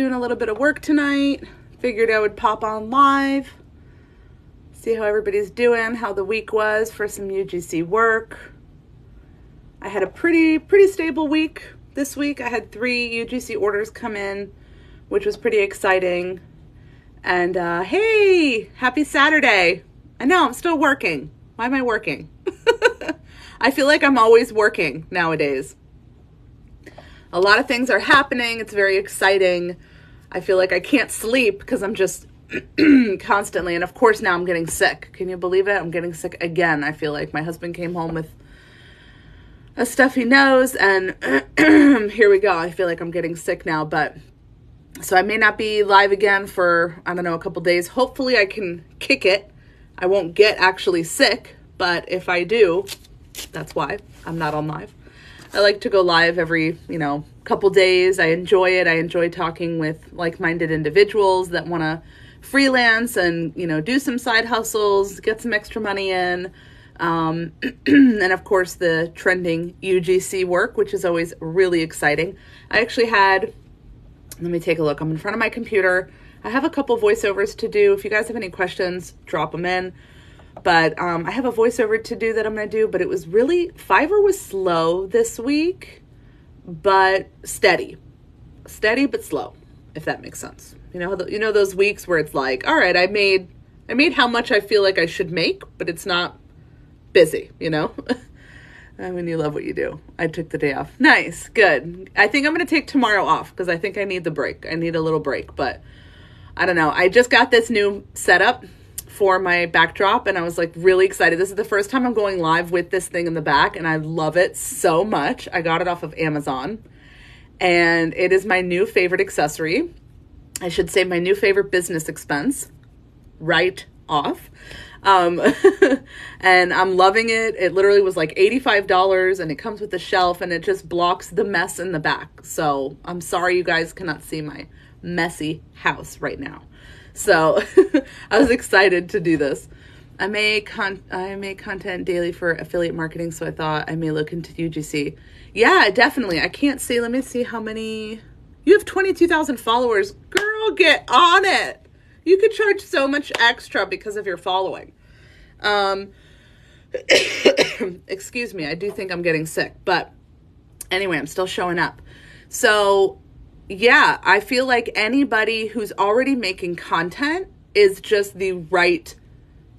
doing a little bit of work tonight. Figured I would pop on live, see how everybody's doing, how the week was for some UGC work. I had a pretty stable week this week. I had 3 UGC orders come in, which was pretty exciting. And hey, happy Saturday. I know, I'm still working. Why am I working? I feel like I'm always working nowadays. A lot of things are happening. It's very exciting. I feel like I can't sleep because I'm just constantly, and of course now I'm getting sick. Can you believe it? I'm getting sick again. I feel like my husband came home with a stuffy nose, and here we go. I feel like I'm getting sick now, but so I may not be live again for, I don't know, a couple days. Hopefully I can kick it. I won't get actually sick, but if I do, that's why I'm not on live. I like to go live every, couple days. I enjoy it. I enjoy talking with like-minded individuals that want to freelance and, do some side hustles, get some extra money in. And of course the trending UGC work, which is always really exciting. I actually had, let me take a look. I'm in front of my computer. I have a couple voiceovers to do. If you guys have any questions, drop them in. But I have a voiceover to do that I'm going to do, but it was really, Fiverr was slow this week, but steady. Steady but slow, if that makes sense. You know those weeks where it's like, all right, I made how much I feel like I should make, but it's not busy, I mean, you love what you do. I took the day off. Nice, good. I think I'm going to take tomorrow off because I think I need the break. I need a little break, but I don't know. I just got this new setup for my backdrop, and I was like really excited. This is the first time I'm going live with this thing in the back, and I love it so much. I got it off of Amazon, and it is my new favorite accessory. I should say my new favorite business expense right off. And I'm loving it. It literally was like $85, and it comes with a shelf, and it just blocks the mess in the back. So I'm sorry you guys cannot see my messy house right now. So I was excited to do this. I make content daily for affiliate marketing, so I thought I may look into UGC. Yeah, definitely. I can't see. Let me see how many. You have 22,000 followers. Girl, get on it. You could charge so much extra because of your following. Excuse me. I do think I'm getting sick, but anyway, I'm still showing up. So yeah, I feel like anybody who's already making content is just the right,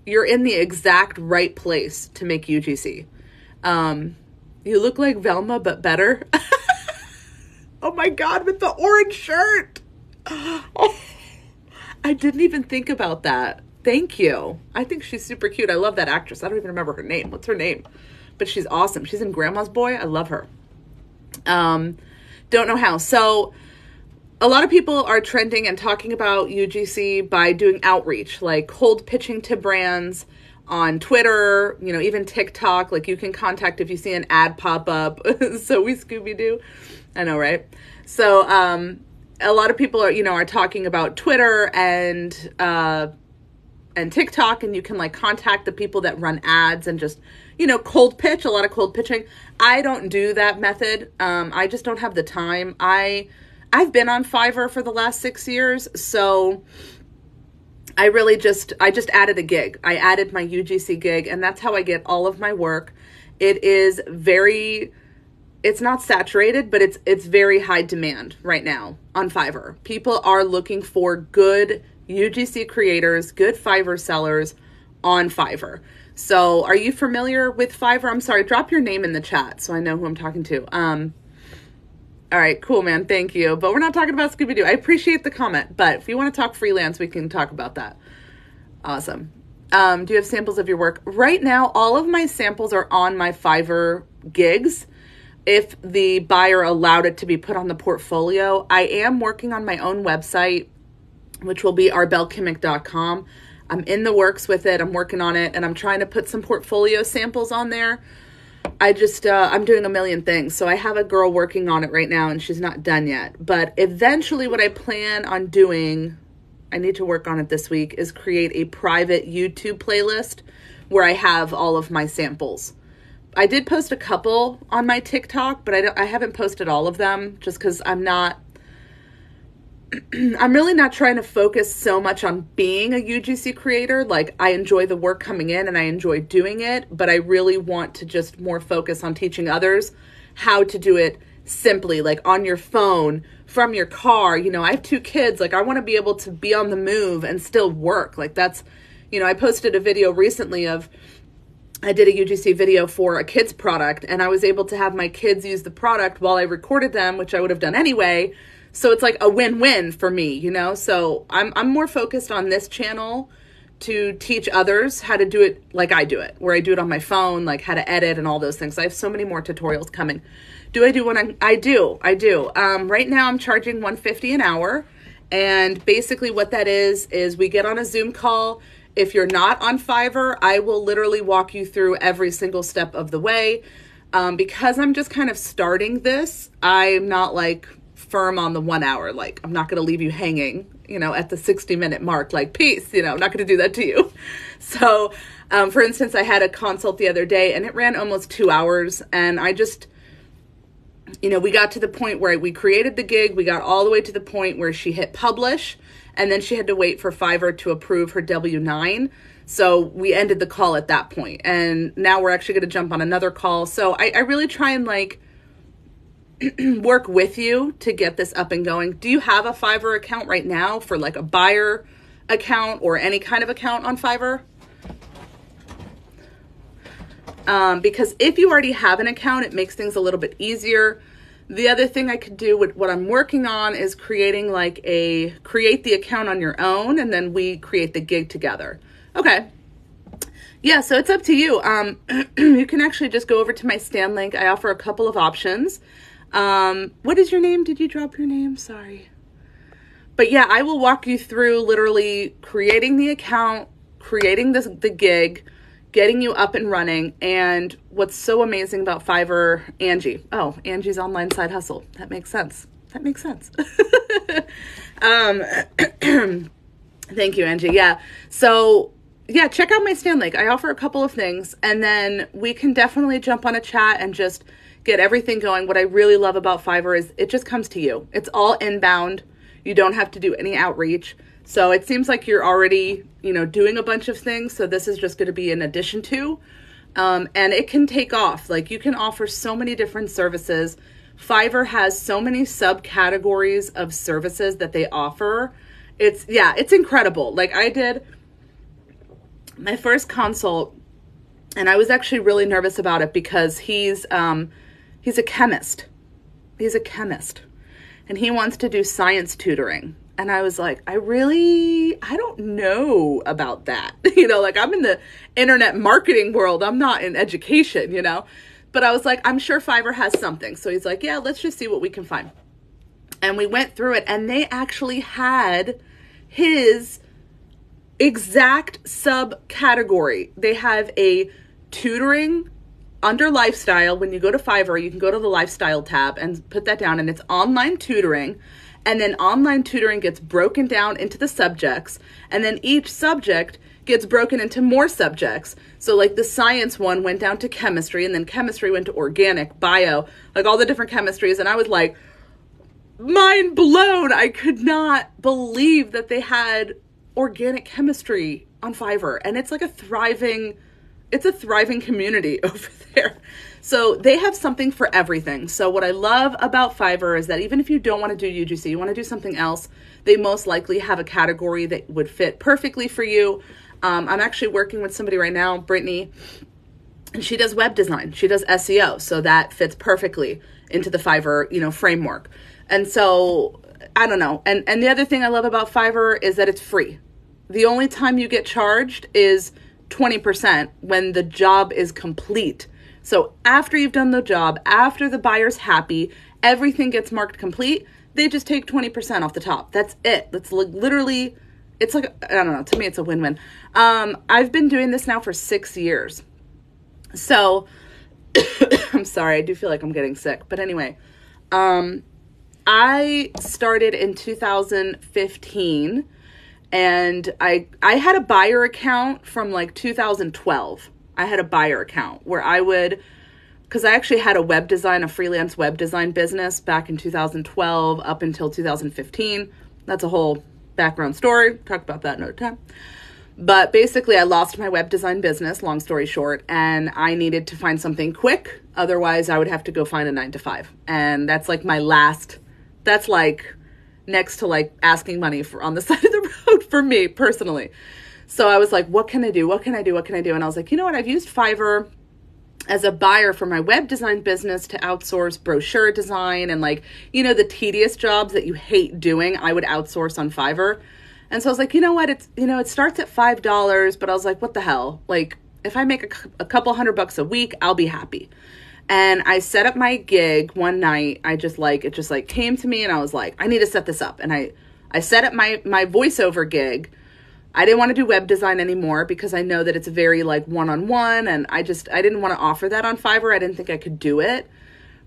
you're in the exact right place to make UGC. You look like Velma, but better. Oh my God, with the orange shirt. I didn't even think about that. Thank you. I think she's super cute. I love that actress. I don't even remember her name. What's her name? But she's awesome. She's in Grandma's Boy. I love her. Don't know how. So a lot of people are trending and talking about UGC by doing outreach, like cold pitching to brands on Twitter, even TikTok. Like you can contact if you see an ad pop up. So we Scooby-Doo. I know, right? So, a lot of people are talking about Twitter and TikTok, and you can like contact the people that run ads and just, cold pitch, a lot of cold pitching. I don't do that method. I just don't have the time. I've been on Fiverr for the last 6 years. So I really just, added a gig. I added my UGC gig, and that's how I get all of my work. It is very, it's not saturated, but it's very high demand right now on Fiverr. People are looking for good UGC creators, good Fiverr sellers on Fiverr. So are you familiar with Fiverr? I'm sorry, drop your name in the chat so I know who I'm talking to. All right, cool, man. Thank you. But we're not talking about Scooby-Doo. I appreciate the comment, but if you want to talk freelance, we can talk about that. Awesome. Do you have samples of your work? Right now, all of my samples are on my Fiverr gigs. If the buyer allowed it to be put on the portfolio, I am working on my own website, which will be ArbelKimmick.com. I'm in the works with it. I'm working on it, and I'm trying to put some portfolio samples on there. I just, I'm doing a million things. So I have a girl working on it right now, and she's not done yet. But eventually what I plan on doing, I need to work on it this week, is create a private YouTube playlist where I have all of my samples. I did post a couple on my TikTok, but I haven't posted all of them just because I'm not I'm really not trying to focus so much on being a UGC creator. Like, I enjoy the work coming in and I enjoy doing it, but I really want to just more focus on teaching others how to do it simply, like on your phone, from your car. You know, I have two kids. Like, I want to be able to be on the move and still work. Like, that's, you know, I posted a video recently of, I did a UGC video for a kid's product, and I was able to have my kids use the product while I recorded them, which I would have done anyway. So it's like a win-win for me, you know? So I'm more focused on this channel to teach others how to do it like I do it, where I do it on my phone, like how to edit and all those things. I have so many more tutorials coming. Do I do what I do. Right now I'm charging $150 an hour. And basically what that is we get on a Zoom call. If you're not on Fiverr, I will literally walk you through every single step of the way. Because I'm just kind of starting this, I'm not like firm on the 1 hour. Like, I'm not going to leave you hanging, you know, at the 60-minute mark, like, peace, you know, I'm not going to do that to you. So, for instance, I had a consult the other day and it ran almost 2 hours, and I just, you know, we got to the point where we created the gig. We got all the way to the point where she hit publish, and then she had to wait for Fiverr to approve her W-9. So we ended the call at that point. And now we're actually going to jump on another call. So I really try and like work with you to get this up and going. Do you have a Fiverr account right now for like a buyer account or any kind of account on Fiverr? Because if you already have an account, it makes things a little bit easier. The other thing I could do with what I'm working on is creating like a, create the account on your own, and then we create the gig together. Okay. Yeah. So it's up to you. You can actually just go over to my Stan link. I offer a couple of options. What is your name? Did you drop your name? Sorry. But yeah, I will walk you through literally creating the account, creating the gig, getting you up and running. And what's so amazing about Fiverr, Angie. Oh, Angie's online side hustle. That makes sense. That makes sense. Thank you, Angie. Yeah. So yeah, check out my Stan link. I offer a couple of things, and then we can definitely jump on a chat and just get everything going. What I really love about Fiverr is it just comes to you. It's all inbound. You don't have to do any outreach. So it seems like you're already, you know, doing a bunch of things. So this is just going to be an addition to, and it can take off. Like, you can offer so many different services. Fiverr has so many subcategories of services that they offer. It's, yeah, it's incredible. Like, I did my first consult, and I was actually really nervous about it because he's a chemist. He's a chemist, and he wants to do science tutoring. And I was like, I don't know about that. You know, like, I'm in the internet marketing world. I'm not in education, you know, but I was like, I'm sure Fiverr has something. So he's like, yeah, let's just see what we can find. And we went through it, and they actually had his exact subcategory. They have a tutoring under lifestyle. When you go to Fiverr, you can go to the lifestyle tab and put that down, and it's online tutoring. And then online tutoring gets broken down into the subjects, and then each subject gets broken into more subjects. So like the science one went down to chemistry, and then chemistry went to organic, bio, like all the different chemistries. And I was like, mind blown. I could not believe that they had organic chemistry on Fiverr. And it's like a thriving community over there. So they have something for everything. So what I love about Fiverr is that even if you don't want to do UGC, you want to do something else, they most likely have a category that would fit perfectly for you. I'm actually working with somebody right now, Brittany, and she does web design. She does SEO. So that fits perfectly into the Fiverr, you know, framework. And so, I don't know. And the other thing I love about Fiverr is that it's free. The only time you get charged is 20% when the job is complete. So after you've done the job, after the buyer's happy, everything gets marked complete, they just take 20% off the top. That's it. That's literally, it's like, I don't know, to me it's a win-win. I've been doing this now for 6 years. So I'm sorry, I do feel like I'm getting sick. But anyway, I started in 2015, and I had a buyer account from like 2012. I had a buyer account where I would, because I actually had a freelance web design business back in 2012 up until 2015. That's a whole background story. Talk about that another time. But basically, I lost my web design business, long story short, and I needed to find something quick. Otherwise, I would have to go find a 9-to-5. And that's like my last, that's like next to like asking money for on the side of the road for me personally. So I was like, what can I do? What can I do? What can I do? And I was like, you know what? I've used Fiverr as a buyer for my web design business to outsource brochure design and like, you know, the tedious jobs that you hate doing, I would outsource on Fiverr. And so I was like, you know what, it's, you know, it starts at $5, but I was like, what the hell? Like if I make a couple $100 a week, I'll be happy. And I set up my gig one night. I just like, it just like came to me and I was like, I need to set this up. And I set up my voiceover gig. I didn't want to do web design anymore because I know that it's very like one-on-one. And I didn't want to offer that on Fiverr. I didn't think I could do it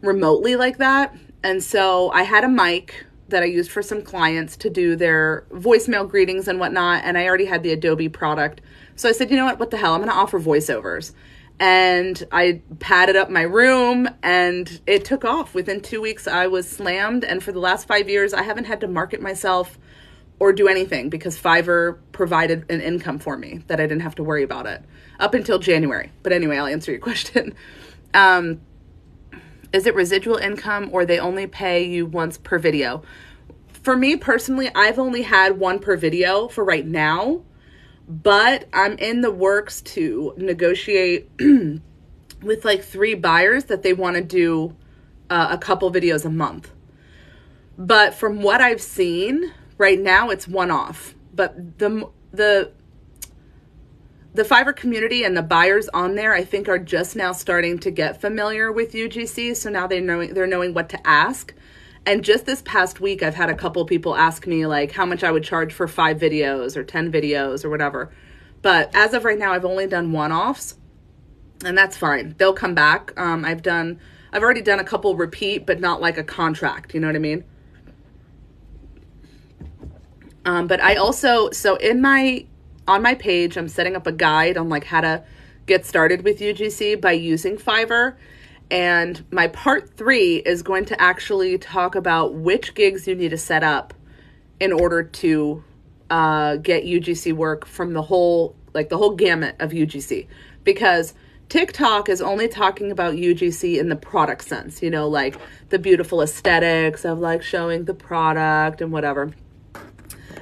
remotely like that. And so I had a mic that I used for some clients to do their voicemail greetings and whatnot. And I already had the Adobe product. So I said, you know what the hell? I'm going to offer voiceovers. And I padded up my room and it took off. Within 2 weeks, I was slammed. And for the last 5 years, I haven't had to market myself or do anything because Fiverr provided an income for me that I didn't have to worry about it up until January. But anyway, I'll answer your question. Is it residual income or they only pay you once per video? For me personally, I've only had one per video for right now, but I'm in the works to negotiate with like 3 buyers that they want to do a couple videos a month. But from what I've seen right now, it's one off, but the Fiverr community and the buyers on there, I think, are just now starting to get familiar with UGC. So now they're knowing what to ask. And just this past week, I've had a couple people ask me like how much I would charge for 5 videos or 10 videos or whatever. But as of right now, I've only done one-offs, and that's fine. They'll come back. I've already done a couple repeat, but not like a contract. You know what I mean? But I also, so on my page, I'm setting up a guide on like how to get started with UGC by using Fiverr. And my part 3 is going to actually talk about which gigs you need to set up in order to get UGC work from the whole gamut of UGC. Because TikTok is only talking about UGC in the product sense, you know, like the beautiful aesthetics of like showing the product and whatever.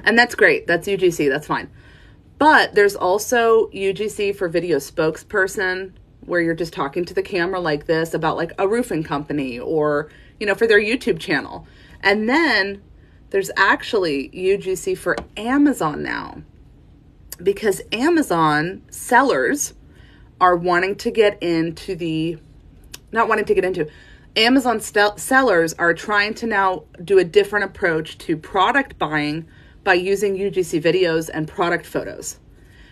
And that's great. That's UGC. That's fine. But there's also UGC for video spokesperson, where you're just talking to the camera like this about like a roofing company or, you know, for their YouTube channel. And then there's actually UGC for Amazon now, because Amazon sellers are wanting to get into Amazon sellers are trying to now do a different approach to product buying by using UGC videos and product photos.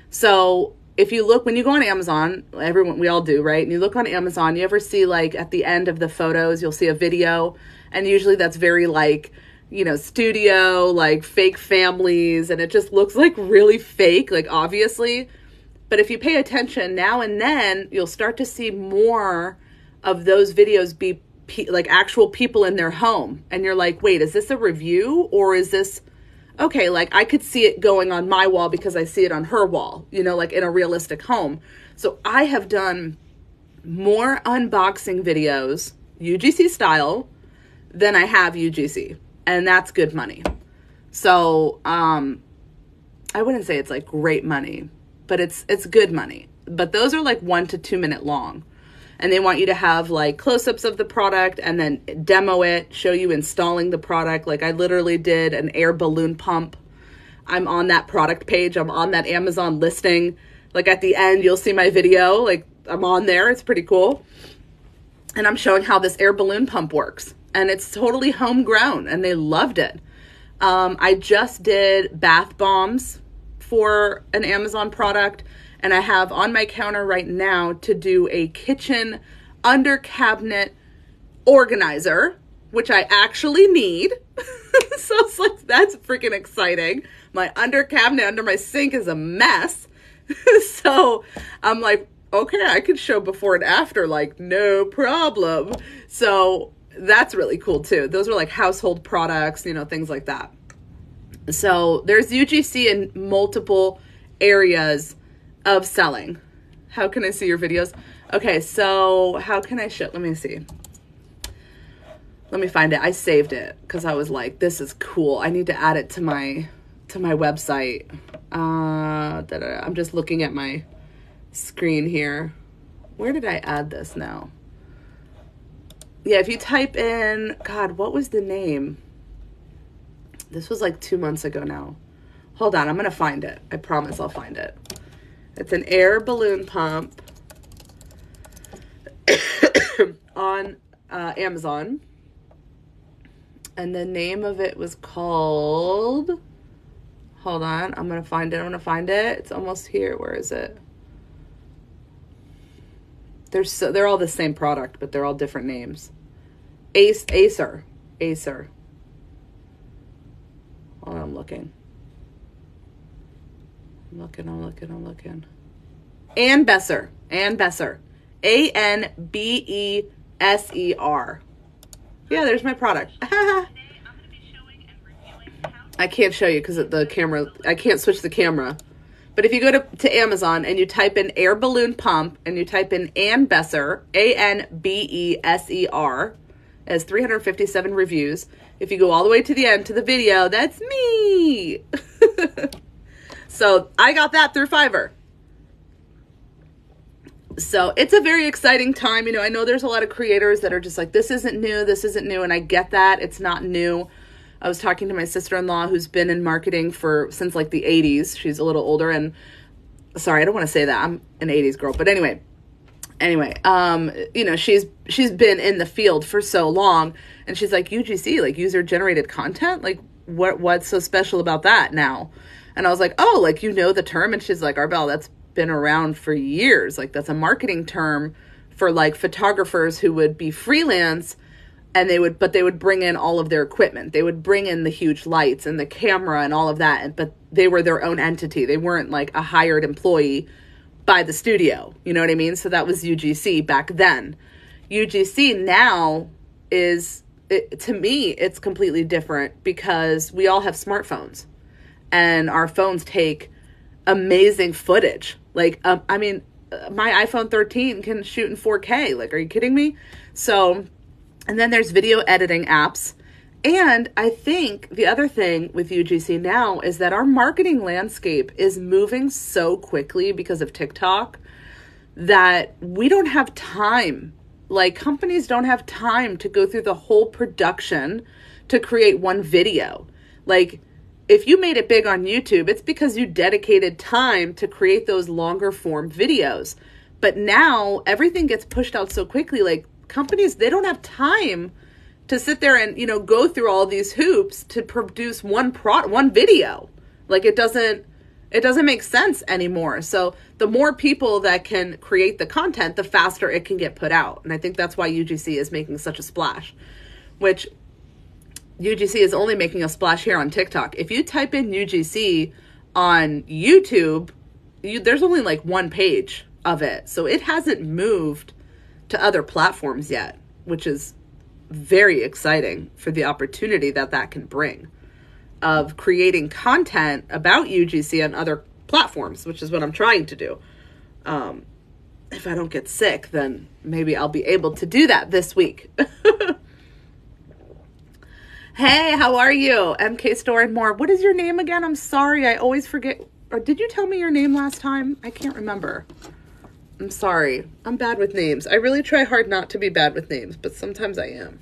So if you look, when you go on Amazon, we all do, right? And you look on Amazon, you ever see like at the end of the photos, you'll see a video. And usually that's very like, you know, studio, like fake families. And it just looks like really fake, like obviously. But if you pay attention now and then, you'll start to see more of those videos be like actual people in their home. And you're like, wait, is this a review or is this... okay, like I could see it going on my wall because I see it on her wall, you know, like in a realistic home. So I have done more unboxing videos, UGC style, than I have UGC. And that's good money. So I wouldn't say it's like great money, but it's good money. But those are like 1 to 2 minute long. And they want you to have like close-ups of the product and then demo it, show you installing the product. Like I literally did an air balloon pump. I'm on that product page. I'm on that Amazon listing. Like at the end, you'll see my video. Like I'm on there. It's pretty cool. And I'm showing how this air balloon pump works. And it's totally homegrown. And they loved it. I just did bath bombs for an Amazon product. And I have on my counter right now to do a kitchen under cabinet organizer, which I actually need. So it's like, that's freaking exciting. My under cabinet under my sink is a mess. So I'm like, okay, I could show before and after, like no problem. So that's really cool too. Those are like household products, you know, things like that. So there's UGC in multiple areas of selling. How can I see your videos? Okay, so how can I show? Let me see. Let me find it. I saved it because I was like, this is cool. I need to add it to my website. I'm just looking at my screen here. Where did I add this now? Yeah, if you type in, God, what was the name? This was like 2 months ago now. Hold on, I'm gonna find it. I promise I'll find it. It's an air balloon pump on Amazon. And the name of it was called, hold on, I'm gonna find it, It's almost here, where is it? They're all the same product, but they're all different names. Acer. Hold on, I'm looking. Anbeser. A-N-B-E-S-E-R. Yeah, there's my product. I can't show you because the camera, I can't switch the camera. But if you go to Amazon and you type in air balloon pump and you type in Anbeser, A-N-B-E-S-E-R, as 357 reviews. If you go all the way to the end to the video, that's me. So I got that through Fiverr. So it's a very exciting time. You know, I know there's a lot of creators that are just like, this isn't new. And I get that. It's not new. I was talking to my sister-in-law who's been in marketing since like the 80s. She's a little older, and sorry, I don't want to say that. I'm an 80s girl. But anyway, you know, she's been in the field for so long, and she's like, UGC, like user-generated content? Like what's so special about that now? And I was like, oh, like, you know the term? And she's like, Arbel, that's been around for years. Like that's a marketing term for like photographers who would be freelance. And they would bring in all of their equipment. They would bring in the huge lights and the camera and all of that. But they were their own entity. They weren't like a hired employee by the studio. You know what I mean? So that was UGC back then. UGC now is, to me, it's completely different because we all have smartphones. And our phones take amazing footage. Like, I mean, my iPhone 13 can shoot in 4K. Like, are you kidding me? So... And then there's video editing apps. And I think the other thing with UGC now is that our marketing landscape is moving so quickly because of TikTok that we don't have time. Like companies don't have time to go through the whole production to create one video. Like if you made it big on YouTube, it's because you dedicated time to create those longer form videos. But now everything gets pushed out so quickly. Like companies, they don't have time to sit there and, you know, go through all these hoops to produce one video. Like it doesn't make sense anymore. So the more people that can create the content, the faster it can get put out. And I think that's why UGC is making such a splash, which UGC is only making a splash here on TikTok. If you type in UGC on YouTube, there's only like one page of it. So it hasn't moved to other platforms yet, which is very exciting for the opportunity that can bring of creating content about UGC on other platforms, which is what I'm trying to do. If I don't get sick, then maybe I'll be able to do that this week. Hey, how are you? MK Store and More. What is your name again? I'm sorry. I always forget. Or did you tell me your name last time? I can't remember. I'm sorry. I'm bad with names. I really try hard not to be bad with names, but sometimes I am.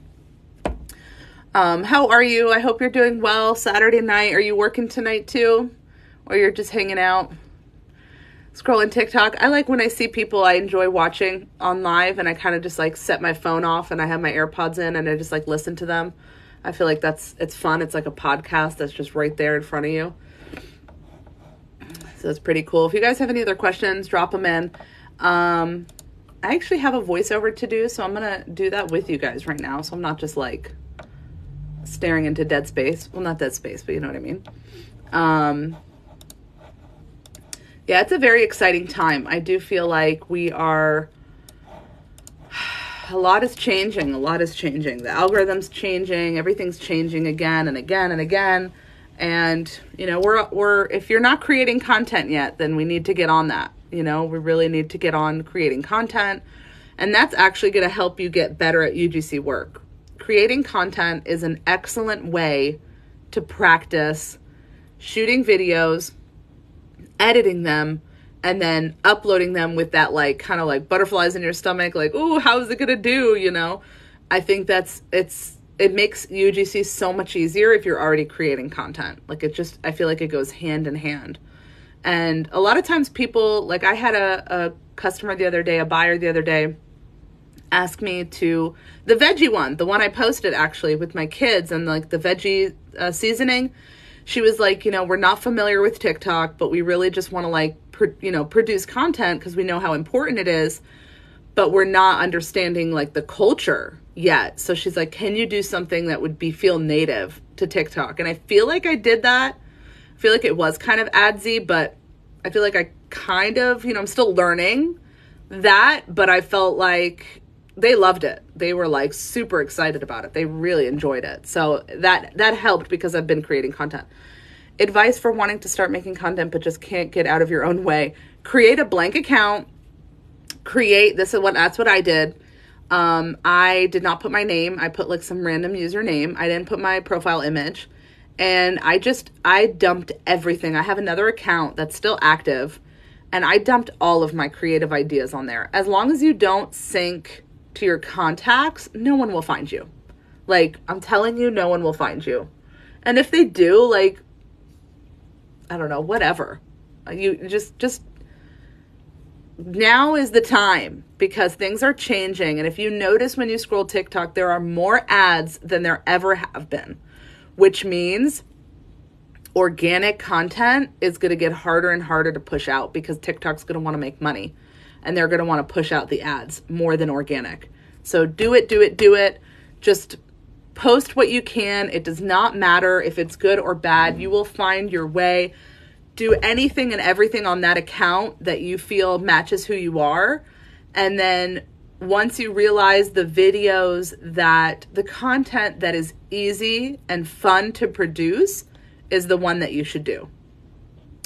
How are you? I hope you're doing well. Saturday night. Are you working tonight too? Or you're just hanging out? Scrolling TikTok. I like when I see people I enjoy watching on live, and I kind of just like set my phone off and I have my AirPods in and I just like listen to them. I feel like it's fun. It's like a podcast that's just right there in front of you. So it's pretty cool. If you guys have any other questions, drop them in. I actually have a voiceover to do, so I'm going to do that with you guys right now. So I'm not just like staring into dead space. Well, not dead space, but you know what I mean? Yeah, it's a very exciting time. I do feel like a lot is changing. The algorithm's changing. Everything's changing again and again and again. And, you know, we're if you're not creating content yet, then we need to get on that. You know, we really need to get on creating content. And that's actually going to help you get better at UGC work. Creating content is an excellent way to practice shooting videos, editing them, and then uploading them with that, like, kind of like butterflies in your stomach, like, ooh, how's it going to do? You know, I think that's, it makes UGC so much easier if you're already creating content. Like, it just, I feel like it goes hand in hand. And a lot of times people, like, I had a customer the other day, a buyer the other day, ask me to, the veggie one, the one I posted actually with my kids and like the veggie seasoning. She was like, you know, we're not familiar with TikTok, but we really just want to like, produce content because we know how important it is, but we're not understanding like the culture yet. So she's like, can you do something that would be feel native to TikTok? And I feel like I did that. I feel like it was kind of adsy, but I feel like I kind of, you know, I'm still learning that, but I felt like they loved it. They were like super excited about it. They really enjoyed it. So that helped because I've been creating content. Advice for wanting to start making content, but just can't get out of your own way. Create a blank account. That's what I did. I did not put my name. I put like some random username. I didn't put my profile image. And I dumped everything. I have another account that's still active. And I dumped all of my creative ideas on there. As long as you don't sync to your contacts, no one will find you. Like, I'm telling you, no one will find you. And if they do, like, I don't know, whatever. You just now is the time because things are changing. And if you notice when you scroll TikTok, there are more ads than there ever have been, which means organic content is going to get harder and harder to push out because TikTok's going to want to make money and they're going to want to push out the ads more than organic. So do it. Just post what you can. It does not matter if it's good or bad. You will find your way. Do anything and everything on that account that you feel matches who you are. And then once you realize the videos that the content that is easy and fun to produce is the one that you should do.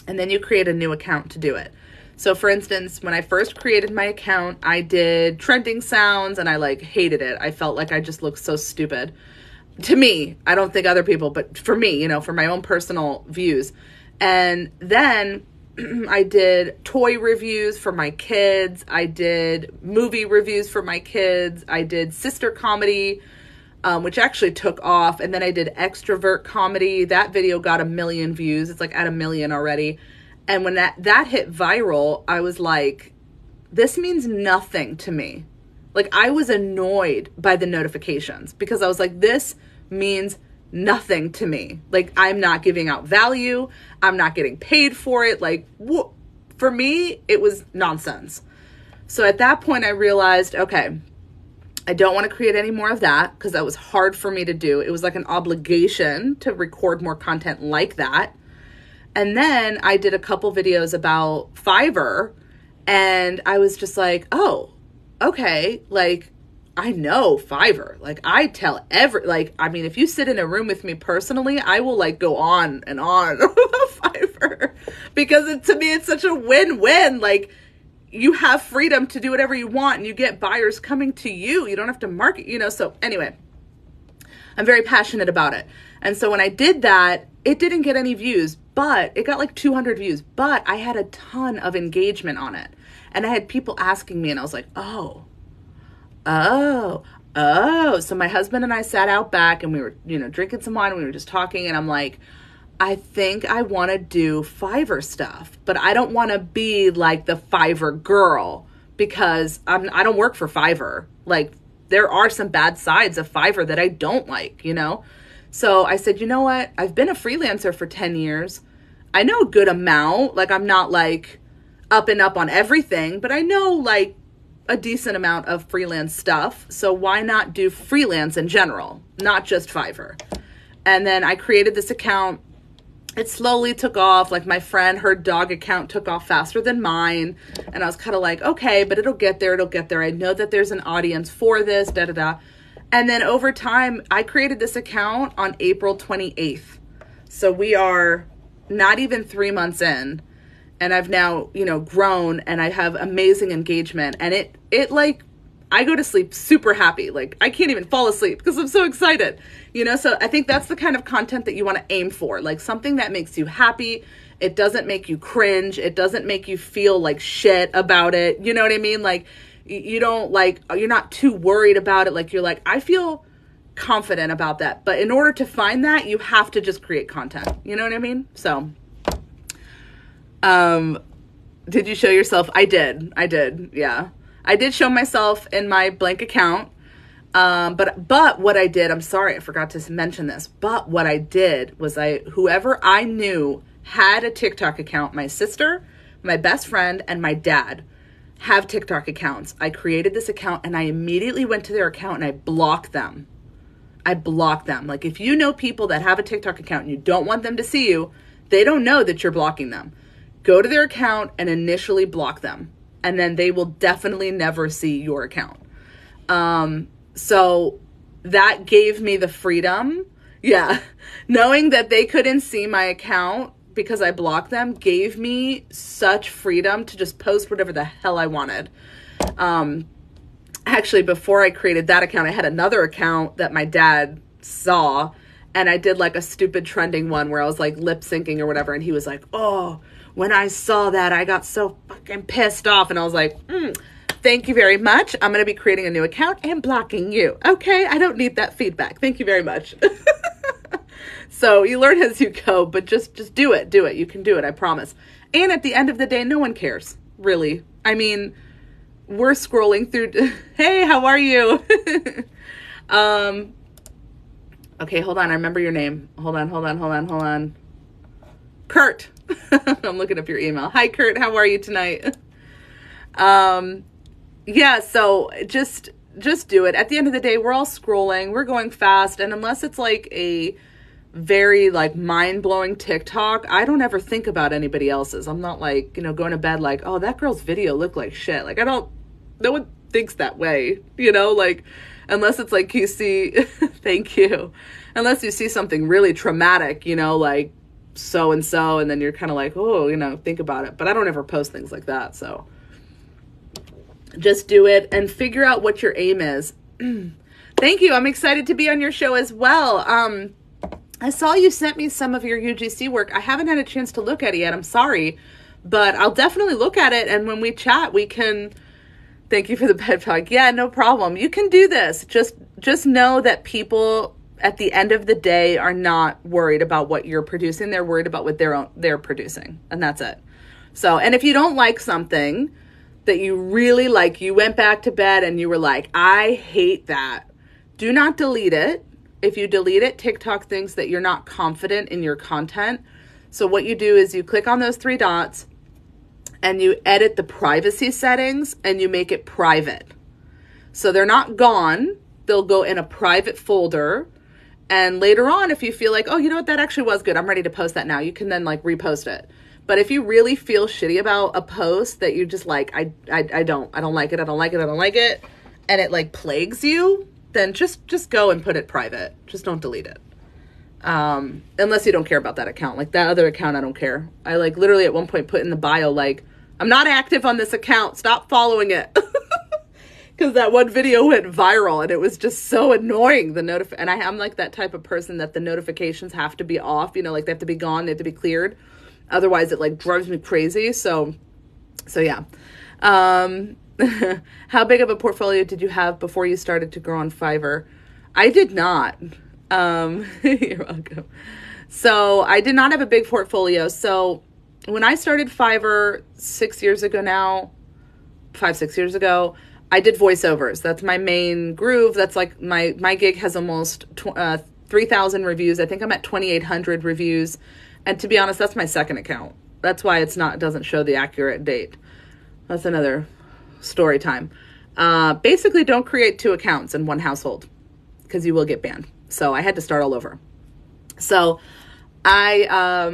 And then you create a new account to do it. So for instance, when I first created my account, I did trending sounds and I like hated it. I felt like I just looked so stupid. To me, I don't think other people, but for me, you know, for my own personal views. And then I did toy reviews for my kids. I did movie reviews for my kids. I did sister comedy, which actually took off. And then I did extrovert comedy. That video got 1 million views. It's like at 1 million already. And when that hit viral, I was like, this means nothing to me. Like, I was annoyed by the notifications because I was like, this means nothing to me. Like, I'm not giving out value. I'm not getting paid for it. Like, for me, it was nonsense. So at that point, I realized, okay, I don't want to create any more of that because that was hard for me to do. It was like an obligation to record more content like that. And then I did a couple videos about Fiverr and I was just like, oh, okay. Like, I know Fiverr. Like, I tell I mean, if you sit in a room with me personally, I will like go on and on about Fiverr because to me, it's such a win-win. Like, you have freedom to do whatever you want and you get buyers coming to you. You don't have to market, you know? So anyway, I'm very passionate about it. And so when I did that, it didn't get any views, but it got like 200 views, but I had a ton of engagement on it. And I had people asking me and I was like, oh. So my husband and I sat out back and we were, you know, drinking some wine and we were just talking and I'm like, I think I want to do Fiverr stuff, but I don't want to be like the Fiverr girl because I don't work for Fiverr. Like, there are some bad sides of Fiverr that I don't like, you know? So I said, you know what? I've been a freelancer for 10 years. I know a good amount. Like, I'm not like up and up on everything, but I know like a decent amount of freelance stuff. So why not do freelance in general, not just Fiverr? And then I created this account. It slowly took off. Like, my friend, her dog account took off faster than mine. And I was kind of like, okay, but it'll get there. It'll get there. I know that there's an audience for this, And then over time, I created this account on April 28th. So we are not even 3 months in, and I've now, you know, grown, and I have amazing engagement, and it like, I go to sleep super happy. Like, I can't even fall asleep because I'm so excited, you know? So I think that's the kind of content that you want to aim for, like something that makes you happy. It doesn't make you cringe. It doesn't make you feel like shit about it. You know what I mean? Like, you don't like, you're not too worried about it. Like, you're like, I feel confident about that. But in order to find that, you have to just create content. You know what I mean? So, did you show yourself? I did. Yeah. I did show myself in my blank account. But what I did, I'm sorry, I forgot to mention this, but what I did was whoever I knew had a TikTok account, my sister, my best friend, and my dad have TikTok accounts. I created this account and I immediately went to their account and I blocked them. Like, if you know people that have a TikTok account and you don't want them to see you, they don't know that you're blocking them. Go to their account and initially block them. And then they will definitely never see your account. So that gave me the freedom. Yeah. Knowing that they couldn't see my account because I blocked them gave me such freedom to just post whatever the hell I wanted. Actually, before I created that account, I had another account that my dad saw. And I did like a stupid trending one where I was like lip syncing or whatever. And he was like, oh, when I saw that, I got so fucking pissed off. And I was like, thank you very much. I'm going to be creating a new account and blocking you. Okay, I don't need that feedback. Thank you very much. So you learn as you go, but just do it. You can do it, I promise. And at the end of the day, no one cares, really. I mean, we're scrolling through. Hey, how are you? Okay, hold on. I remember your name. Hold on. Kurt. I'm looking up your email. Hi, Kurt. How are you tonight? Yeah, so just do it. At the end of the day, we're all scrolling. We're going fast. And unless it's like a very like mind-blowing TikTok, I don't ever think about anybody else's. I'm not like, you know, going to bed like, oh, that girl's video looked like shit. Like, no one thinks that way, you know, like, unless it's like you see, thank you. Unless you see something really traumatic, you know, like, so-and-so, and then you're kind of like, oh, you know, think about it. But I don't ever post things like that. So just do it and figure out what your aim is. Thank you. I'm excited to be on your show as well. I saw you sent me some of your UGC work. I haven't had a chance to look at it yet. I'm sorry, but I'll definitely look at it. And when we chat, we can, thank you for the pet talk. Yeah, no problem. You can do this. Just know that people at the end of the day are not worried about what you're producing. They're worried about what they're producing, and that's it. So, and if you don't like something that you really like, you went back to bed and you were like, I hate that. Do not delete it. If you delete it, TikTok thinks that you're not confident in your content. So what you do is you click on those three dots and you edit the privacy settings and you make it private. So they're not gone. They'll go in a private folder. And later on, if you feel like, oh, you know what, that actually was good, I'm ready to post that now, you can then like repost it. But if you really feel shitty about a post that you just like, I don't like it, and it like plagues you, then just go and put it private. Just don't delete it. Unless you don't care about that account. Like that other account, I don't care. I like literally at one point put in the bio, like, I'm not active on this account. Stop following it. Because that one video went viral and it was just so annoying. And I'm like that type of person that the notifications have to be off, you know, like they have to be gone, they have to be cleared. Otherwise it like drives me crazy. So yeah. How big of a portfolio did you have before you started to grow on Fiverr? I did not. You're welcome. So I did not have a big portfolio. So when I started Fiverr 5, 6 years ago, I did voiceovers. That's my main groove. That's like my gig has almost 3,000 reviews. I think I'm at 2,800 reviews. And to be honest, that's my second account. That's why it doesn't show the accurate date. That's another story time. Basically, don't create two accounts in one household because you will get banned. So I had to start all over. So I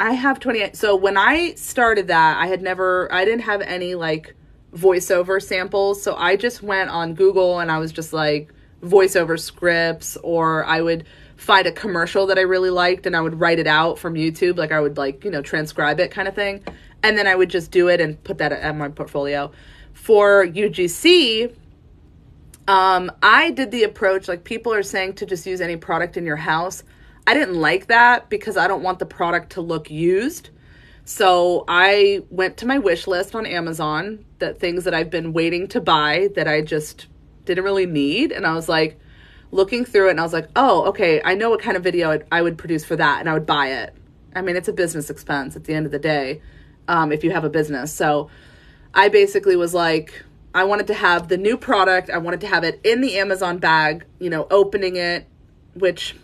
have 28. So when I started that, I didn't have any like voiceover samples. So I just went on Google and I was just like voiceover scripts, or I would find a commercial that I really liked, and I would write it out from YouTube. Like I would transcribe it kind of thing. And then I would just do it and put that at my portfolio. For UGC, I did the approach, like people are saying to just use any product in your house. I didn't like that because I don't want the product to look used. So I went to my wish list on Amazon, the things that I've been waiting to buy that I just didn't really need. And I was like looking through it and I was like, oh, okay, I know what kind of video I would produce for that and I would buy it. I mean, it's a business expense at the end of the day, if you have a business. So I basically was like, I wanted to have the new product. I wanted to have it in the Amazon bag, opening it, which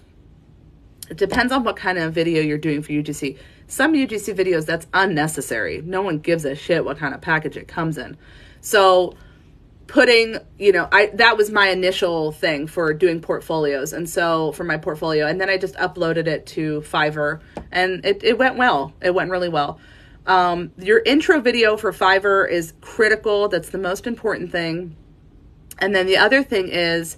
it depends on what kind of video you're doing for UGC. Some UGC videos, that's unnecessary. No one gives a shit what kind of package it comes in. So putting, that was my initial thing for doing portfolios. And so for my portfolio, and then I just uploaded it to Fiverr and it went well. It went really well. Your intro video for Fiverr is critical. That's the most important thing. And then the other thing is,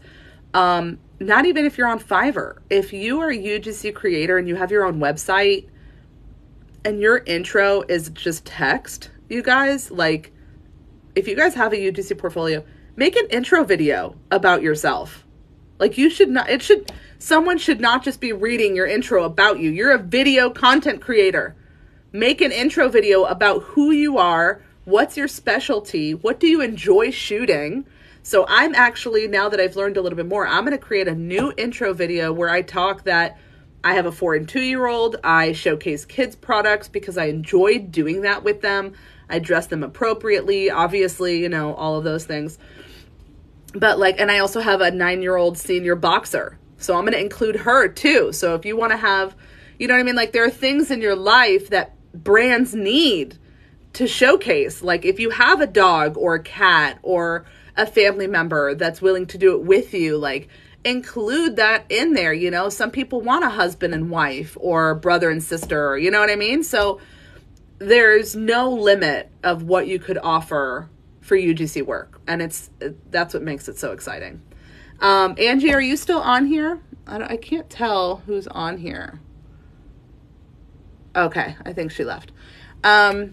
not even if you're on Fiverr, if you are a UGC creator and you have your own website and your intro is just text, you guys, like if you guys have a UGC portfolio, make an intro video about yourself. Like you should not, someone should not just be reading your intro about you. You're a video content creator. Make an intro video about who you are, what's your specialty, what do you enjoy shooting. So I'm actually, now that I've learned a little bit more, I'm going to create a new intro video where I talk that I have a 4- and 2-year-old. I showcase kids products because I enjoy doing that with them. I dress them appropriately, obviously, all of those things. But and I also have a 9-year-old senior boxer. So I'm going to include her too. So if you want to have, there are things in your life that brands need to showcase. Like if you have a dog or a cat or a family member that's willing to do it with you, like include that in there. Some people want a husband and wife or brother and sister, So there's no limit of what you could offer for UGC work. And that's what makes it so exciting. Angie, are you still on here? I can't tell who's on here. Okay, I think she left. But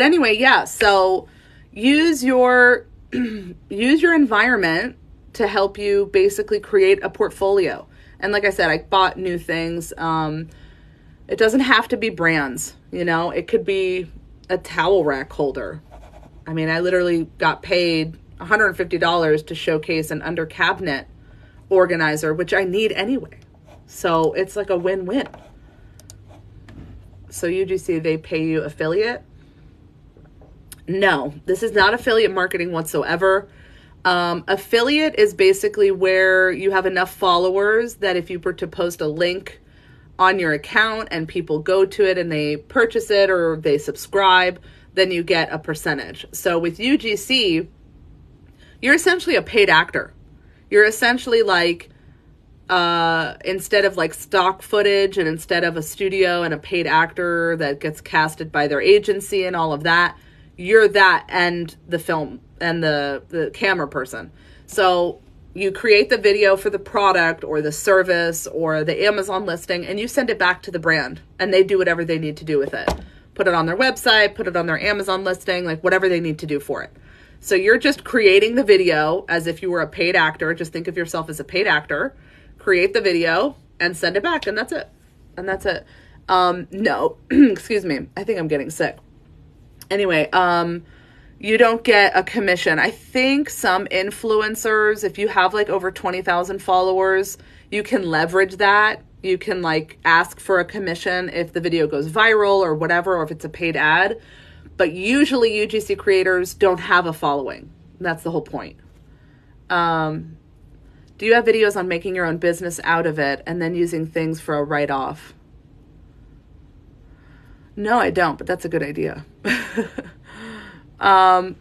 anyway, yeah, so use your environment to help you basically create a portfolio. And like I said, I bought new things. It doesn't have to be brands, It could be a towel rack holder. I mean, I literally got paid $150 to showcase an under cabinet organizer, which I need anyway. So it's like a win-win. So UGC, they pay you affiliate? No, this is not affiliate marketing whatsoever. Affiliate is basically where you have enough followers that if you were to post a link on your account and people go to it and they purchase it or they subscribe, then you get a percentage. So with UGC, you're essentially a paid actor. You're essentially like, instead of like stock footage and instead of a studio and a paid actor that gets casted by their agency and all of that, you're that and the film and the camera person. So you create the video for the product or the service or the Amazon listing and you send it back to the brand and they do whatever they need to do with it. Put it on their website, put it on their Amazon listing, like whatever they need to do for it. So you're just creating the video as if you were a paid actor. Just think of yourself as a paid actor. Create the video and send it back. And that's it. And that's it. No, excuse me. I think I'm getting sick. Anyway, you don't get a commission. I think some influencers, if you have like over 20,000 followers, you can leverage that. You can like ask for a commission if the video goes viral or whatever, or if it's a paid ad, but usually UGC creators don't have a following. That's the whole point. Do you have videos on making your own business out of it and then using things for a write-off? No, I don't, but that's a good idea. I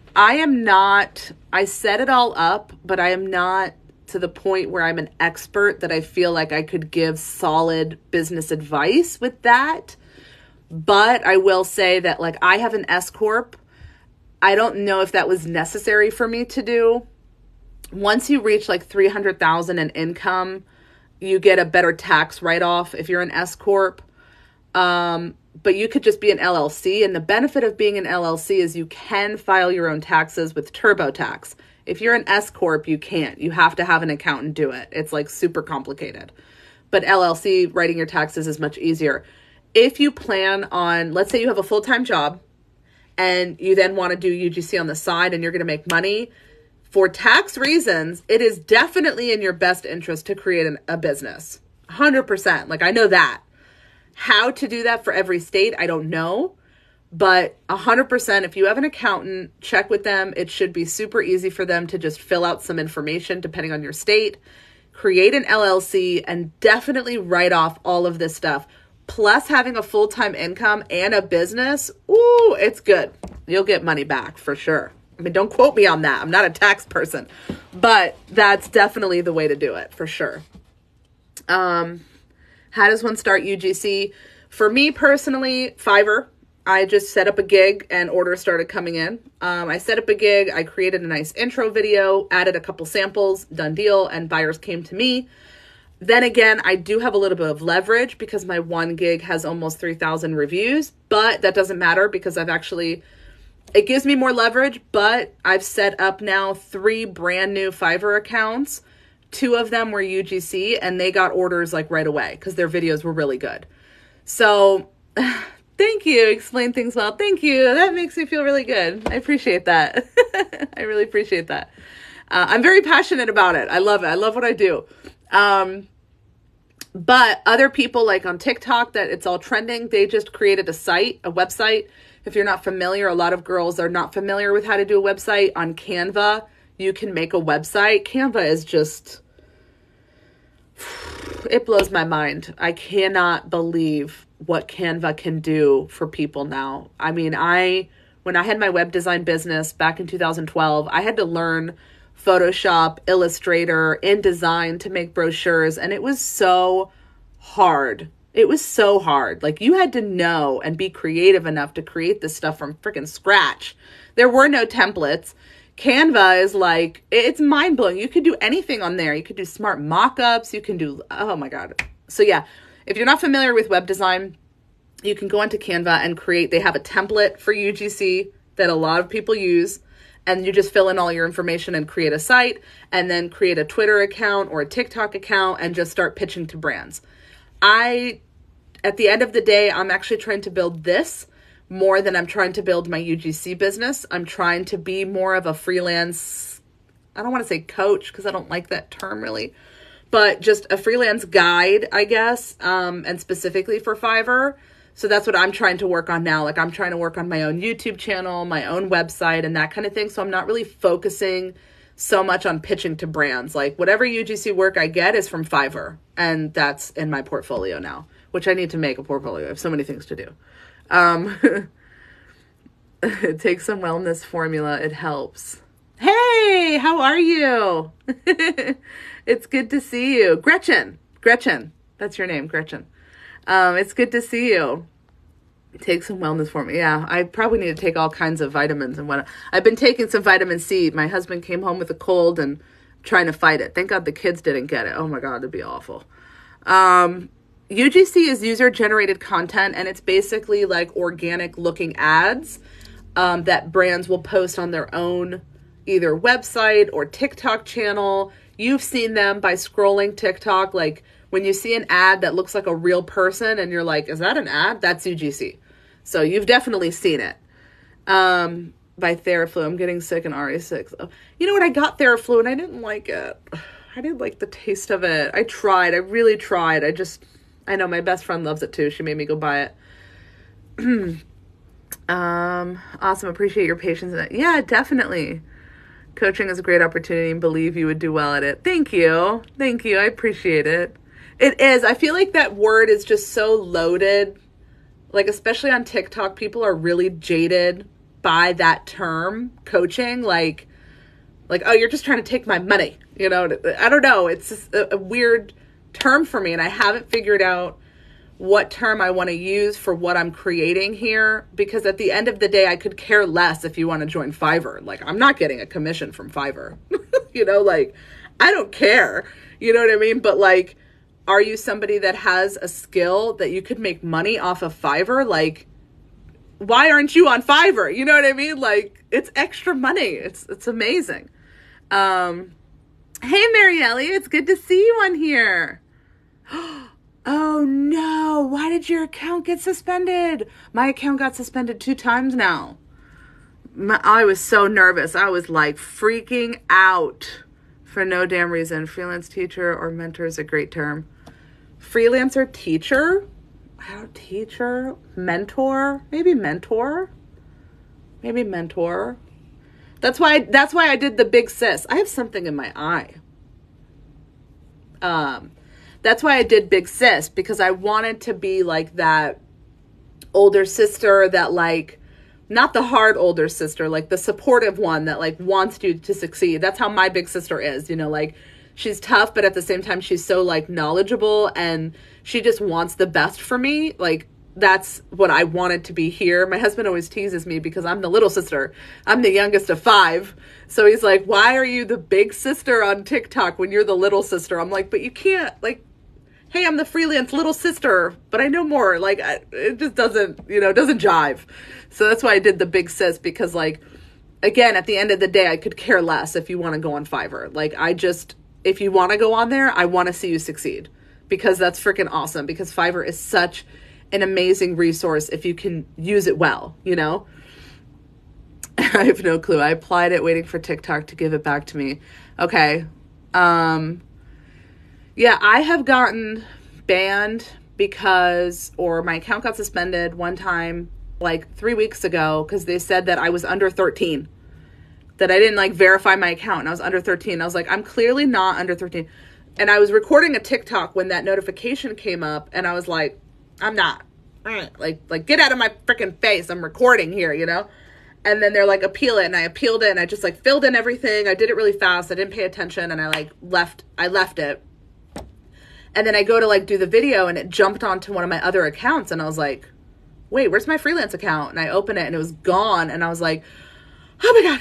set it all up, but I am not to the point where I'm an expert that I feel like I could give solid business advice with that. But I will say that like I have an S-Corp. I don't know if that was necessary for me to do. Once you reach like 300,000 in income, you get a better tax write-off if you're an S-Corp. But you could just be an LLC. And the benefit of being an LLC is you can file your own taxes with TurboTax. If you're an S-Corp, you can't. You have to have an accountant do it. It's like super complicated. But LLC, writing your taxes is much easier. If you plan on, let's say you have a full-time job and you then want to do UGC on the side and you're going to make money, for tax reasons, it is definitely in your best interest to create a business. 100%. Like, I know that. How to do that for every state, I don't know. But 100%, if you have an accountant, check with them. It should be super easy for them to just fill out some information depending on your state. Create an LLC and definitely write off all of this stuff. Plus having a full-time income and a business, ooh, it's good. You'll get money back for sure. I mean, don't quote me on that. I'm not a tax person, but that's definitely the way to do it for sure. How does one start UGC? For me personally, Fiverr. I just set up a gig and orders started coming in. I set up a gig. I created a nice intro video, added a couple samples, done deal, and buyers came to me. Then again, I do have a little bit of leverage because my one gig has almost 3,000 reviews, but that doesn't matter because I've actually... It gives me more leverage, but I've set up now 3 brand new Fiverr accounts. 2 of them were UGC and they got orders like right away because their videos were really good. So thank you. Explain things well. Thank you. That makes me feel really good. I appreciate that. I really appreciate that. I'm very passionate about it. I love it. I love what I do. But other people like on TikTok that it's all trending, they just created a site, a website. If you're not familiar, a lot of girls are not familiar with how to do a website. On Canva, you can make a website. Canva is just, it blows my mind. I cannot believe what Canva can do for people now. I mean, when I had my web design business back in 2012, I had to learn Photoshop, Illustrator, InDesign to make brochures. And it was so hard. It was so hard. Like, you had to know and be creative enough to create this stuff from freaking scratch. There were no templates. Canva is like, it's mind blowing. You could do anything on there. You could do smart mock-ups. You can do, oh my God. So yeah, if you're not familiar with web design, you can go onto Canva and create, they have a template for UGC that a lot of people use. And you just fill in all your information and create a site and then create a Twitter account or a TikTok account and just start pitching to brands. At the end of the day, I'm actually trying to build this more than I'm trying to build my UGC business. I'm trying to be more of a freelance, I don't want to say coach because I don't like that term really, but just a freelance guide, I guess, and specifically for Fiverr. So that's what I'm trying to work on now. Like, I'm trying to work on my own YouTube channel, my own website, and that kind of thing. So I'm not really focusing so much on pitching to brands. Like, whatever UGC work I get is from Fiverr, and that's in my portfolio now, which I need to make a portfolio. I have so many things to do. Take some wellness formula. It helps. Hey, how are you? It's good to see you. Gretchen. That's your name, Gretchen. It's good to see you. Take some wellness for me. Yeah, I probably need to take all kinds of vitamins and whatnot. I've been taking some vitamin C. My husband came home with a cold and trying to fight it. Thank God the kids didn't get it. Oh my God, that'd be awful. UGC is user-generated content, and it's basically like organic-looking ads that brands will post on their own either website or TikTok channel. You've seen them by scrolling TikTok, like, when you see an ad that looks like a real person and you're like, is that an ad? That's UGC. So you've definitely seen it. By Theraflu. I'm getting sick in RA6. Oh, you know what? I got Theraflu and I didn't like it. I didn't like the taste of it. I tried. I really tried. I know my best friend loves it too. She made me go buy it. Awesome. Appreciate your patience in it. Yeah, definitely. Coaching is a great opportunity and believe you would do well at it. Thank you. Thank you. I appreciate it. It is. I feel like that word is just so loaded. Like, especially on TikTok, people are really jaded by that term, coaching. Like, oh, you're just trying to take my money. You know, I don't know. It's just a weird term for me, and I haven't figured out what term I want to use for what I'm creating here, because at the end of the day, I could care less if you want to join Fiverr. Like, I'm not getting a commission from Fiverr. You know, like, I don't care. You know what I mean? But like, Are you somebody that has a skill that you could make money off of Fiverr? Like, why aren't you on Fiverr? You know what I mean? Like, it's extra money. It's amazing. Hey, Mary Ellie, it's good to see you on here. Oh no, why did your account get suspended? My account got suspended 2 times now. I was so nervous. I was like freaking out for no damn reason. Freelance teacher or mentor is a great term. Freelancer teacher? Teacher? Mentor? Maybe mentor? Maybe mentor. That's why I did the big sis. I have something in my eye. That's why I did big sis, because I wanted to be like that older sister that, like, not the hard older sister, like the supportive one that, like, wants you to succeed. That's how my big sister is, you know, like, she's tough, but at the same time, she's so, like, knowledgeable, and she just wants the best for me. Like, that's what I wanted to be here. My husband always teases me because I'm the little sister. I'm the youngest of 5. So he's like, why are you the big sister on TikTok when you're the little sister? I'm like, but you can't, like, hey, I'm the freelance little sister, but I know more. Like, it just doesn't, you know, doesn't jive. So that's why I did the big sis, because, like, again, at the end of the day, I could care less if you want to go on Fiverr. Like, if you want to go on there, I want to see you succeed, because that's freaking awesome, because Fiverr is such an amazing resource if you can use it well, you know? I have no clue. I applied it waiting for TikTok to give it back to me. Okay. Yeah, I have gotten banned or my account got suspended one time, like 3 weeks ago, because they said that I was under 13, that I didn't, like, verify my account, and I was under 13. I was like, I'm clearly not under 13. And I was recording a TikTok when that notification came up, and I was like, I'm not. All right, like, get out of my freaking face. I'm recording here, you know? And then they're like, appeal it. And I appealed it, and I just, like, filled in everything. I did it really fast. I didn't pay attention, and I left it. And then I go to, like, do the video, and it jumped onto one of my other accounts, and I was like, wait, where's my freelance account? And I open it, and it was gone. And I was like, oh my God.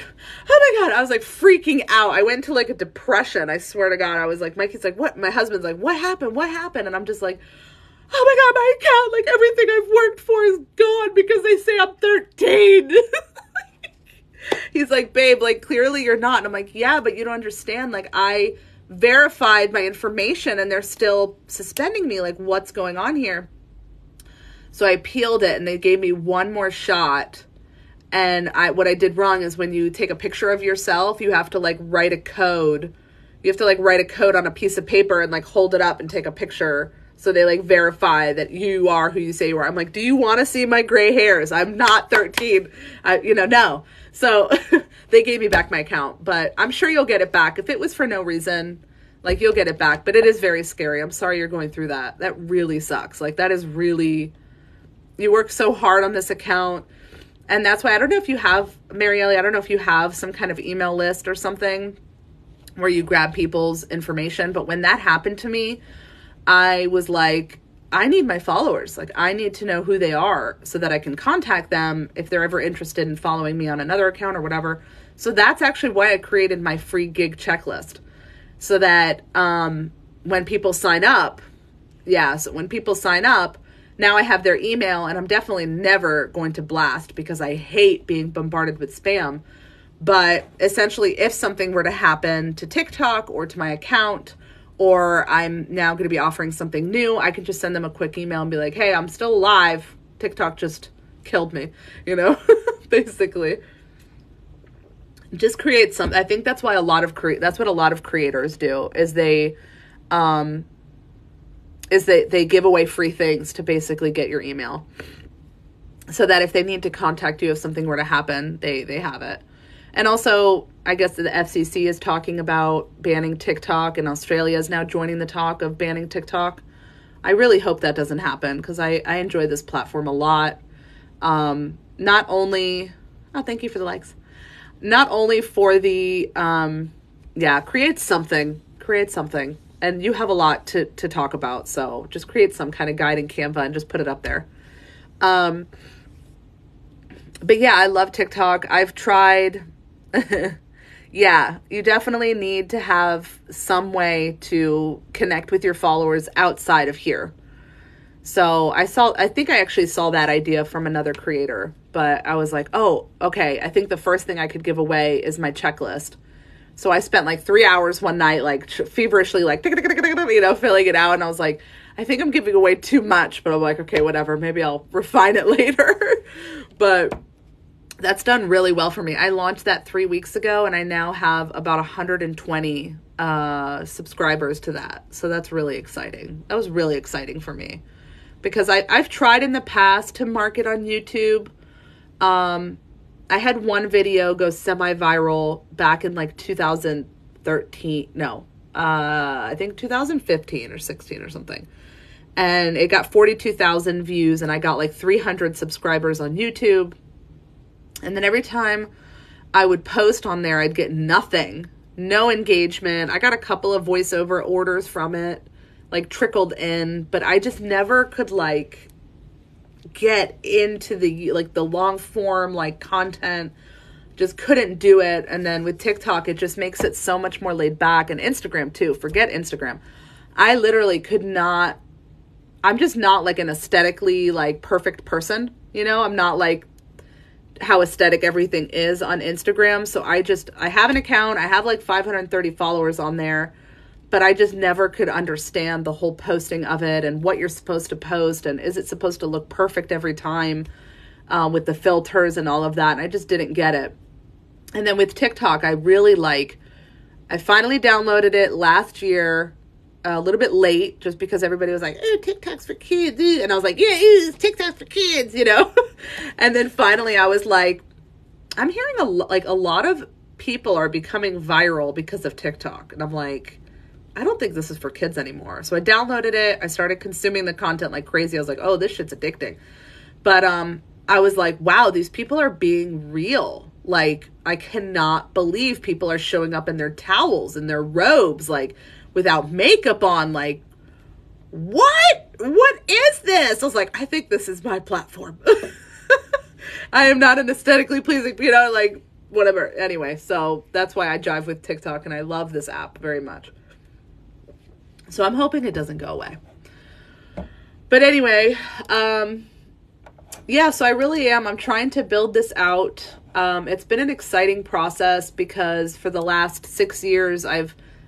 I was like freaking out. I went into, like, a depression. I swear to God. I was like, Mikey's like, what? My husband's like, what happened? And I'm just like, oh my God, my account, like, everything I've worked for is gone because they say I'm 13. He's like, babe, like, clearly you're not. And I'm like, yeah, but you don't understand. Like, I verified my information and they're still suspending me. Like, what's going on here? So I appealed it, and they gave me one more shot. And what I did wrong is, when you take a picture of yourself, you have to, like, write a code. You have to, like, write a code on a piece of paper and, like, hold it up and take a picture. So they, like, verify that you are who you say you are. I'm like, do you want to see my gray hairs? I'm not 13. You know, no. So they gave me back my account, but I'm sure you'll get it back. If it was for no reason, like, you'll get it back, but it is very scary. I'm sorry you're going through that. That really sucks. Like, that is really, you work so hard on this account. And that's why, I don't know if you have, Mary Ellie, I don't know if you have some kind of email list or something where you grab people's information. But when that happened to me, I was like, I need my followers. Like, I need to know who they are so that I can contact them if they're ever interested in following me on another account or whatever. So that's actually why I created my free gig checklist, so that when people sign up, now I have their email, and I'm definitely never going to blast because I hate being bombarded with spam. But essentially, if something were to happen to TikTok or to my account, or I'm now going to be offering something new, I can just send them a quick email and be like, hey, I'm still alive. TikTok just killed me, you know, basically. Just create some. I think that's why that's what a lot of creators do, is they give away free things to basically get your email, so that if they need to contact you, if something were to happen, they have it. And also, I guess the FCC is talking about banning TikTok, and Australia is now joining the talk of banning TikTok. I really hope that doesn't happen, because I enjoy this platform a lot. Not only, oh, thank you for the likes. Not only for the, create something. And you have a lot to talk about. So just create some kind of guide in Canva and just put it up there. But yeah, I love TikTok. I've tried... Yeah, you definitely need to have some way to connect with your followers outside of here. So I think I actually saw that idea from another creator, but I was like, oh, okay, I think the first thing I could give away is my checklist. So I spent like 3 hours one night, like feverishly, like, you know, filling it out. And I was like, I think I'm giving away too much, but I'm like, okay, whatever, maybe I'll refine it later. But that's done really well for me. I launched that 3 weeks ago and I now have about 120 subscribers to that. So that's really exciting. That was really exciting for me because I've tried in the past to market on YouTube. I had one video go semi-viral back in like 2015 or 16 or something. And it got 42,000 views and I got like 300 subscribers on YouTube. And then every time I would post on there, I'd get nothing, no engagement. I got a couple of voiceover orders from it, like trickled in, but I just never could like get into the, like the long form, like content, just couldn't do it. And then with TikTok, it just makes it so much more laid back, and Instagram too, forget Instagram. I literally could not, I'm just not like an aesthetically like perfect person, you know, I'm not like how aesthetic everything is on Instagram. So I have an account, I have like 530 followers on there, but I just never could understand the whole posting of it and what you're supposed to post and is it supposed to look perfect every time with the filters and all of that. And I just didn't get it. And then with TikTok, I finally downloaded it last year, a little bit late, just because everybody was like, oh, TikTok's for kids. And I was like, yeah, it's TikTok's for kids, you know? And then finally I was like, I'm hearing a lot of people are becoming viral because of TikTok. And I'm like, I don't think this is for kids anymore. So I downloaded it. I started consuming the content like crazy. I was like, oh, this shit's addicting. But I was like, wow, these people are being real. Like, I cannot believe people are showing up in their towels, in their robes, like without makeup on. Like, what is this? I was like, I think this is my platform. I am not an aesthetically pleasing, you know, like whatever. Anyway, so that's why I jive with TikTok and I love this app very much. So I'm hoping it doesn't go away. But anyway, yeah, so I really am. I'm trying to build this out. It's been an exciting process because for the last 6 years,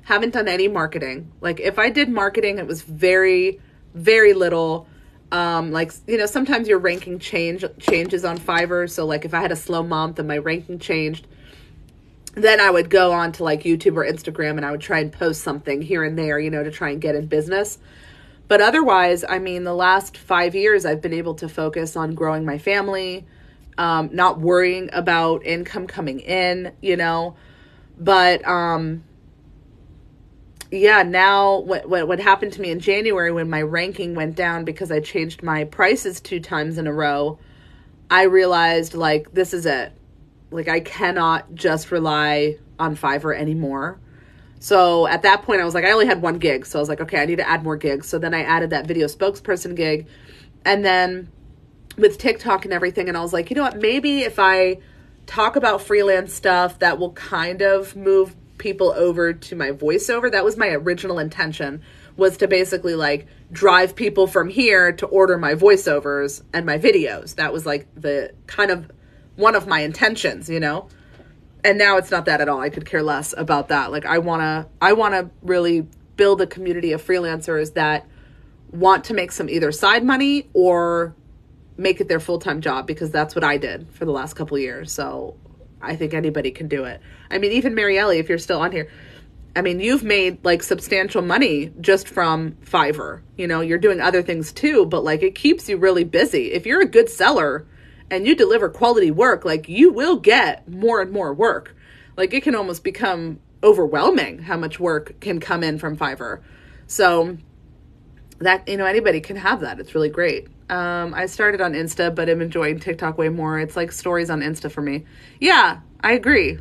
haven't done any marketing. Like if I did marketing, it was very, very little. Like, you know, sometimes your ranking changes on Fiverr. So like if I had a slow month and my ranking changed, then I would go on to like YouTube or Instagram and I would try and post something here and there, you know, to try and get in business. But otherwise, I mean, the last 5 years, I've been able to focus on growing my family, not worrying about income coming in, you know, but, yeah, now what happened to me in January when my ranking went down because I changed my prices 2 times in a row, I realized like, this is it. Like I cannot just rely on Fiverr anymore. So at that point I was like, I only had 1 gig. So I was like, okay, I need to add more gigs. So then I added that video spokesperson gig. And then with TikTok and everything, and I was like, you know what, maybe if I talk about freelance stuff, that will kind of move people over to my voiceover. That was my original intention, was to basically like drive people from here to order my voiceovers and my videos. That was like the kind of one of my intentions, you know, and now it's not that at all. I could care less about that. Like I want to really build a community of freelancers that want to make some either side money or make it their full-time job, because that's what I did for the last couple of years. So I think anybody can do it. I mean, even Marielle, if you're still on here, I mean, you've made like substantial money just from Fiverr, you know, you're doing other things too, but like it keeps you really busy. If you're a good seller and you deliver quality work, like you will get more and more work. Like it can almost become overwhelming how much work can come in from Fiverr. So that, you know, anybody can have that. It's really great. I started on Insta, but I'm enjoying TikTok way more. It's like stories on Insta for me. Yeah, I agree.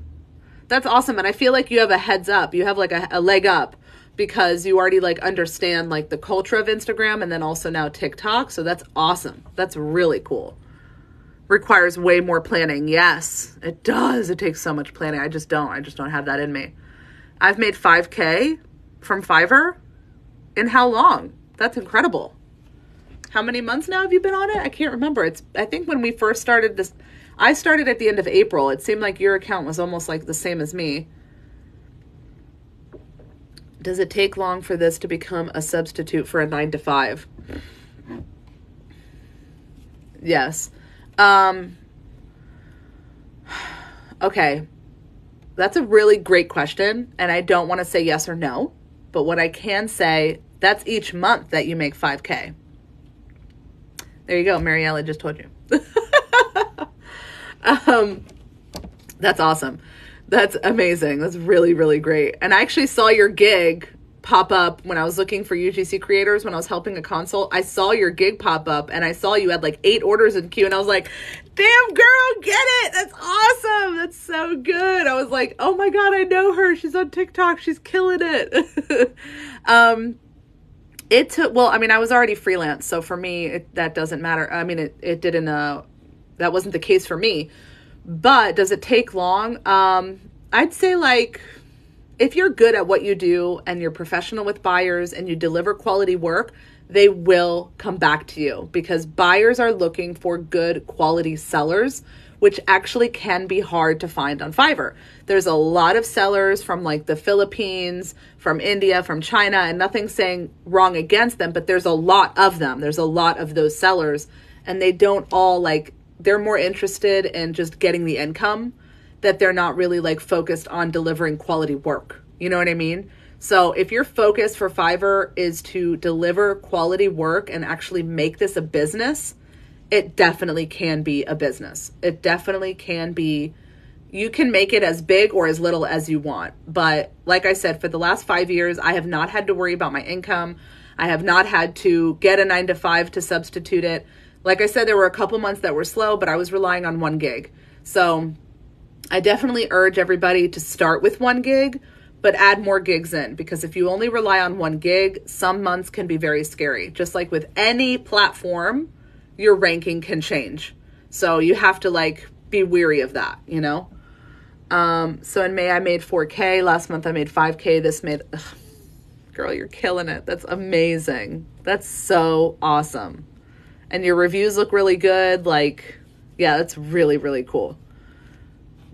That's awesome. And I feel like you have a heads up. You have like a leg up because you already like understand like the culture of Instagram and then also now TikTok. So that's awesome. That's really cool. requires way more planning. Yes, it does. It takes so much planning. I just don't have that in me. I've made $5K from Fiverr in how long? That's incredible. How many months now have you been on it? I can't remember. I think when we first started this, I started at the end of April. It seemed like your account was almost like the same as me. Does it take long for this to become a substitute for a 9-to-5? Yes. Okay. That's a really great question. And I don't want to say yes or no, but what I can say, that's each month that you make $5K. There you go. Mariella just told you. That's awesome. That's amazing. That's really, really great. And I actually saw your gig pop up when I was looking for UGC creators, when I was helping a consult. I saw your gig pop up and I saw you had like 8 orders in queue and I was like, damn girl, get it. That's awesome. That's so good. I was like, oh my God, I know her. She's on TikTok. She's killing it. It took, well, I mean, I was already freelance. So for me, that doesn't matter. I mean, it didn't, that wasn't the case for me. But does it take long? I'd say, like, if you're good at what you do and you're professional with buyers and you deliver quality work, they will come back to you because buyers are looking for good quality sellers, which actually can be hard to find on Fiverr. There's a lot of sellers from like the Philippines, from India, from China, and nothing's saying wrong against them, but there's a lot of them. There's a lot of those sellers, and they don't all like, they're more interested in just getting the income that they're not really like focused on delivering quality work. You know what I mean? So if your focus for Fiverr is to deliver quality work and actually make this a business, it definitely can be a business. It definitely can be, you can make it as big or as little as you want. But like I said, for the last 5 years, I have not had to worry about my income. I have not had to get a 9-to-5 to substitute it. Like I said, there were a couple months that were slow, but I was relying on 1 gig. So I definitely urge everybody to start with 1 gig, but add more gigs in, because if you only rely on 1 gig, some months can be very scary. Just like with any platform, your ranking can change. So you have to like be weary of that, you know? So in May I made $4K, last month I made $5K, this made, ugh, girl, you're killing it. That's amazing. That's so awesome. And your reviews look really good. Like, yeah, that's really, really cool.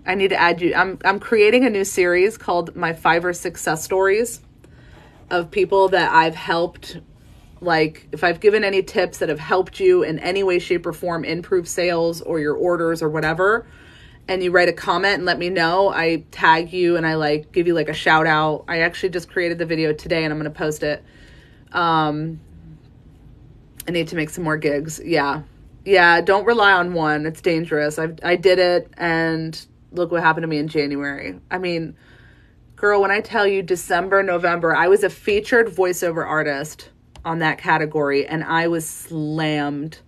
I need to add you. I'm creating a new series called My Fiverr Success Stories of people that I've helped. Like, if I've given any tips that have helped you in any way, shape, or form improve sales or your orders or whatever, and you write a comment and let me know, I tag you and I like give you like a shout out. I actually just created the video today and I'm going to post it. I need to make some more gigs. Yeah. Yeah. Don't rely on one. It's dangerous. I did it. And look what happened to me in January. I mean, girl, when I tell you December, November, I was a featured voiceover artist on that category. And I was slammed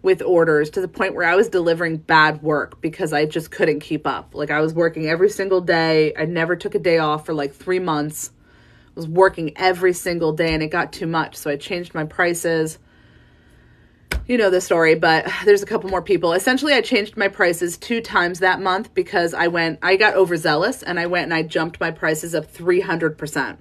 with orders to the point where I was delivering bad work because I just couldn't keep up. Like I was working every single day. I never took a day off for like 3 months. I was working every single day and it got too much. So I changed my prices. You know the story, but there's a couple more people. Essentially, I changed my prices 2 times that month because I got overzealous and I went and I jumped my prices up 300%.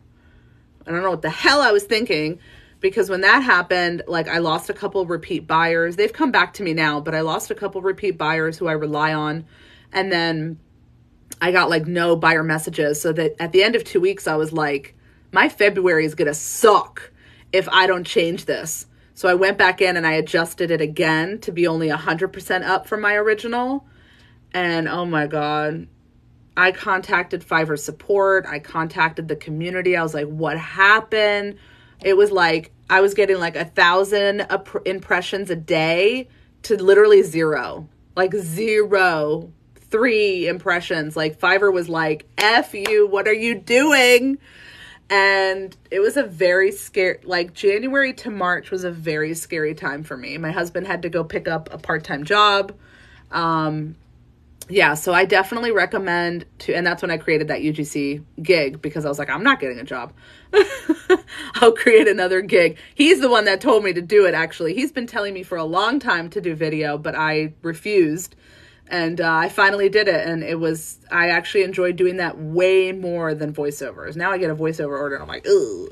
I don't know what the hell I was thinking, because when that happened, like I lost a couple repeat buyers. They've come back to me now, but I lost a couple repeat buyers who I rely on. And then I got like no buyer messages. So that at the end of 2 weeks, I was like, my February is going to suck if I don't change this. So I went back in and I adjusted it again to be only 100% up from my original. And oh my God, I contacted Fiverr support. I contacted the community. I was like, what happened? It was like, I was getting like 1,000 impressions a day to literally zero, like 0, 3 impressions. Like Fiverr was like, F you, what are you doing? And it was a very scary, like January to March was a very scary time for me. My husband had to go pick up a part-time job. yeah, so I definitely recommend to, and that's when I created that UGC gig because I was like, I'm not getting a job. I'll create another gig. He's the one that told me to do it, actually. He's been telling me for a long time to do video, but I refused. And I finally did it, and it was, I actually enjoyed doing that way more than voiceovers. Now I get a voiceover order, and I'm like, ooh.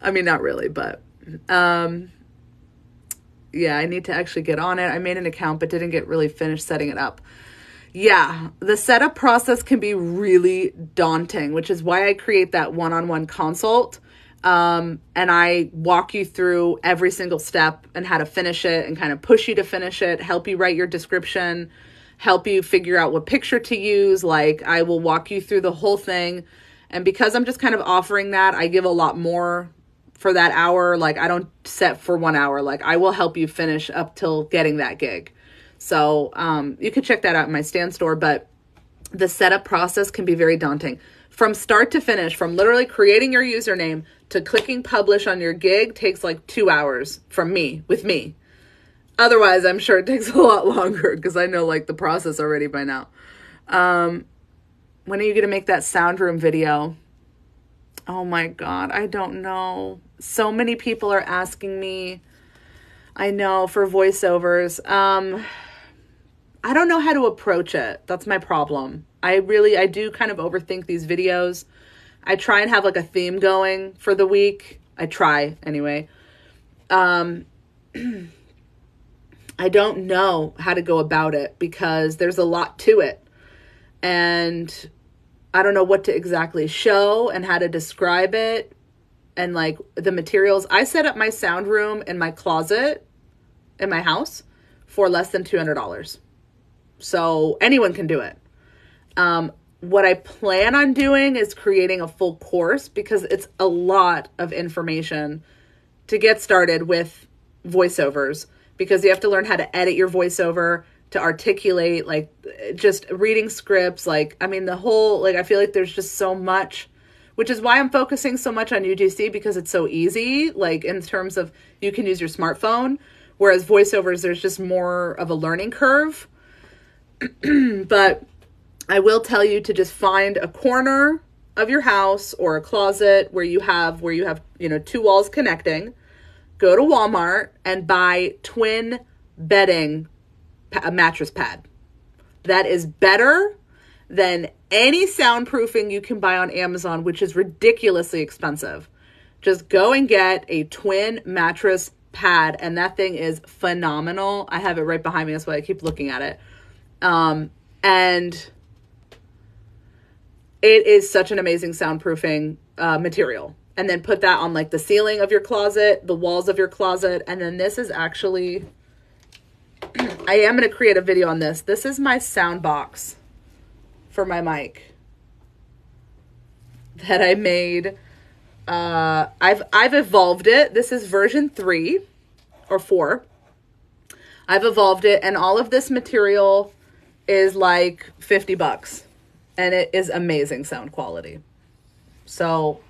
I mean, not really, but yeah, I need to actually get on it. I made an account, but didn't get really finished setting it up. Yeah, the setup process can be really daunting, which is why I create that one-on-one consult. And I walk you through every single step and how to finish it and kind of push you to finish it, help you write your description, help you figure out what picture to use. Like, I will walk you through the whole thing. And because I'm just kind of offering that, I give a lot more for that hour. Like, I don't set for 1 hour. Like, I will help you finish up till getting that gig. So, you can check that out in my Stand store, but the setup process can be very daunting. From start to finish, from literally creating your username to clicking publish on your gig takes like 2 hours from me, with me. Otherwise, I'm sure it takes a lot longer because I know like the process already by now. When are you going to make that sound room video? Oh my God, I don't know. So many people are asking me, I know, for voiceovers. I don't know how to approach it. That's my problem. I do kind of overthink these videos. I try and have like a theme going for the week. I try anyway. I don't know how to go about it because there's a lot to it. And I don't know what to exactly show and how to describe it. And like the materials, I set up my sound room in my closet in my house for less than $200. So anyone can do it. What I plan on doing is creating a full course because it's a lot of information to get started with voiceovers because you have to learn how to edit your voiceover, to articulate, like just reading scripts. Like, I mean, the whole, like, I feel like there's just so much, which is why I'm focusing so much on UGC because it's so easy, like in terms of you can use your smartphone, whereas voiceovers, there's just more of a learning curve. But I will tell you to just find a corner of your house or a closet where you have, you know, two walls connecting, go to Walmart and buy twin bedding, a mattress pad. That is better than any soundproofing you can buy on Amazon, which is ridiculously expensive. Just go and get a twin mattress pad. And that thing is phenomenal. I have it right behind me. That's why I keep looking at it. And it is such an amazing soundproofing material. And then put that on like the ceiling of your closet, the walls of your closet. And then this is actually, I am going to create a video on this. This is my sound box for my mic that I made. I've evolved it. This is version 3 or 4. I've evolved it. And all of this material is like $50. And it is amazing sound quality. So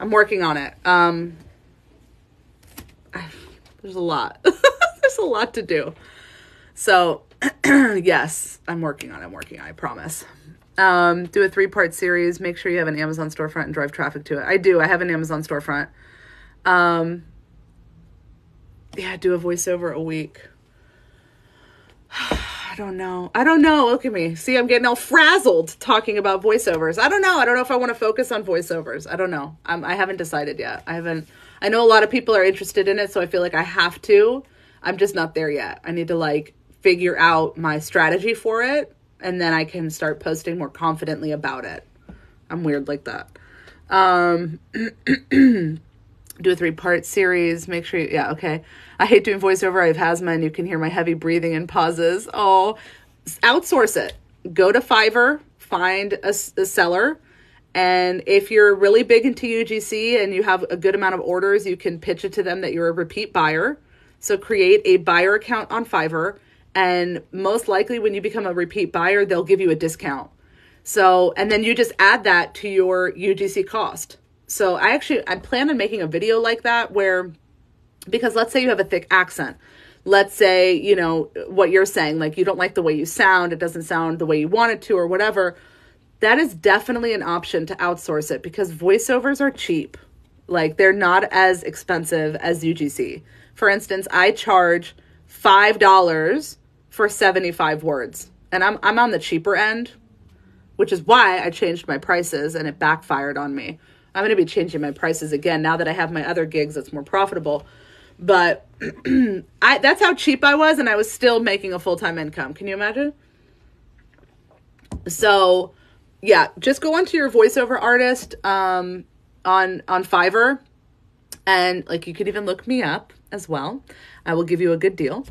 I'm working on it. There's a lot. There's a lot to do. So yes, I'm working on it, I promise. Do a 3-part series. Make sure you have an Amazon storefront and drive traffic to it. I do. I have an Amazon storefront. Yeah, do a voiceover a week. I don't know. Look at me. See, I'm getting all frazzled talking about voiceovers. I don't know if I want to focus on voiceovers. I don't know. I haven't decided yet. I know a lot of people are interested in it, so I feel like I have to. I'm just not there yet. I need to like figure out my strategy for it, and then I can start posting more confidently about it. I'm weird like that. Do a 3-part series. Make sure you, yeah, okay. I hate doing voiceover. I have asthma and you can hear my heavy breathing and pauses. Oh, outsource it. Go to Fiverr, find a seller. And if you're really big into UGC and you have a good amount of orders, you can pitch it to them that you're a repeat buyer. So create a buyer account on Fiverr. And most likely when you become a repeat buyer, they'll give you a discount. So, and then you just add that to your UGC cost. So I plan on making a video like that where, because let's say you have a thick accent. let's say, you know, what you're saying, like you don't like the way you sound, it doesn't sound the way you want it to or whatever, that is definitely an option to outsource it because voiceovers are cheap. Like they're not as expensive as UGC. For instance, I charge $5 for 75 words and I'm on the cheaper end, which is why I changed my prices and it backfired on me. I'm going to be changing my prices again now that I have my other gigs that's more profitable. But that's how cheap I was, and I was still making a full-time income. Can you imagine? So, yeah, just go onto your voiceover artist on Fiverr, and like you could even look me up as well. I will give you a good deal.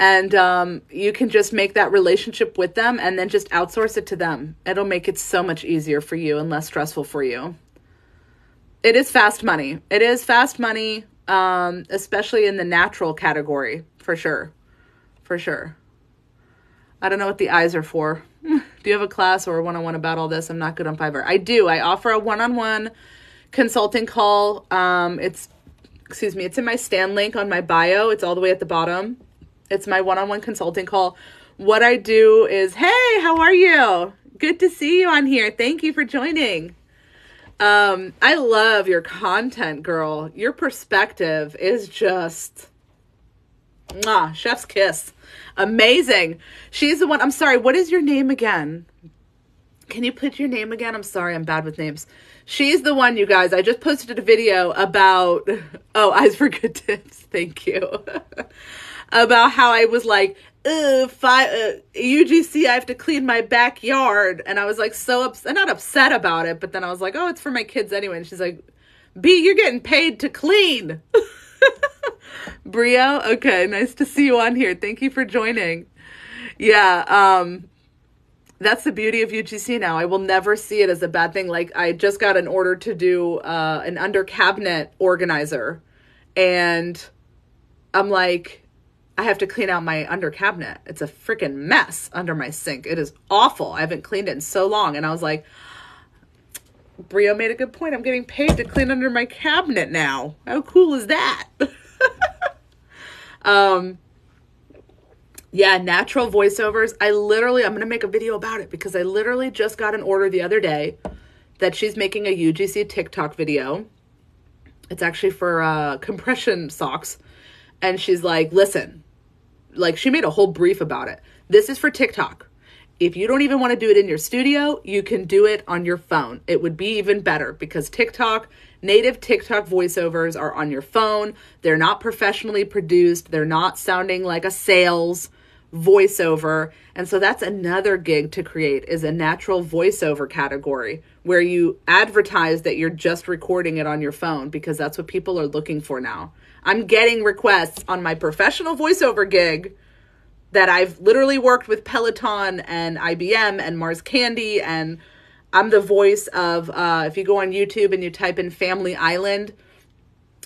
And you can just make that relationship with them and then just outsource it to them. It'll make it so much easier for you and less stressful for you. It is fast money. It is fast money, especially in the natural category, for sure. For sure. I don't know what the eyes are for. Do you have a class or a one-on-one about all this? I'm not good on Fiverr. I do. I offer a one-on-one consulting call. It's in my Stan link on my bio. It's all the way at the bottom. It's my one-on-one consulting call. What I do is, hey, how are you? Good to see you on here. Thank you for joining. I love your content, girl. Your perspective is just chef's kiss. Amazing. She's the one. I'm sorry. What is your name again? Can you put your name again? I'm sorry. I'm bad with names. She's the one, you guys. I just posted a video about, Eyes for Good Tips. Thank you. About how I was like, UGC, I have to clean my backyard. And I was like, not upset about it, but then I was like, oh, it's for my kids anyway. And she's like, B, you're getting paid to clean. Brio, okay, nice to see you on here. Thank you for joining. Yeah, that's the beauty of UGC now. I will never see it as a bad thing. Like, I just got an order to do an under cabinet organizer. And I'm like, I have to clean out my under cabinet. It's a freaking mess under my sink. It is awful. I haven't cleaned it in so long. And I was like, Brio made a good point. I'm getting paid to clean under my cabinet now. How cool is that? Yeah, natural voiceovers. I'm going to make a video about it because I literally just got an order the other day that she's making a UGC TikTok video. It's actually for compression socks. And she's like, listen, like she made a whole brief about it. This is for TikTok. If you don't even want to do it in your studio, you can do it on your phone. It would be even better because native TikTok voiceovers are on your phone. They're not professionally produced. They're not sounding like a sales voiceover. And so that's another gig to create, is a natural voiceover category where you advertise that you're just recording it on your phone, because that's what people are looking for now. I'm getting requests on my professional voiceover gig that I've literally worked with Peloton and IBM and Mars Candy. And I'm the voice of, if you go on YouTube and you type in Family Island,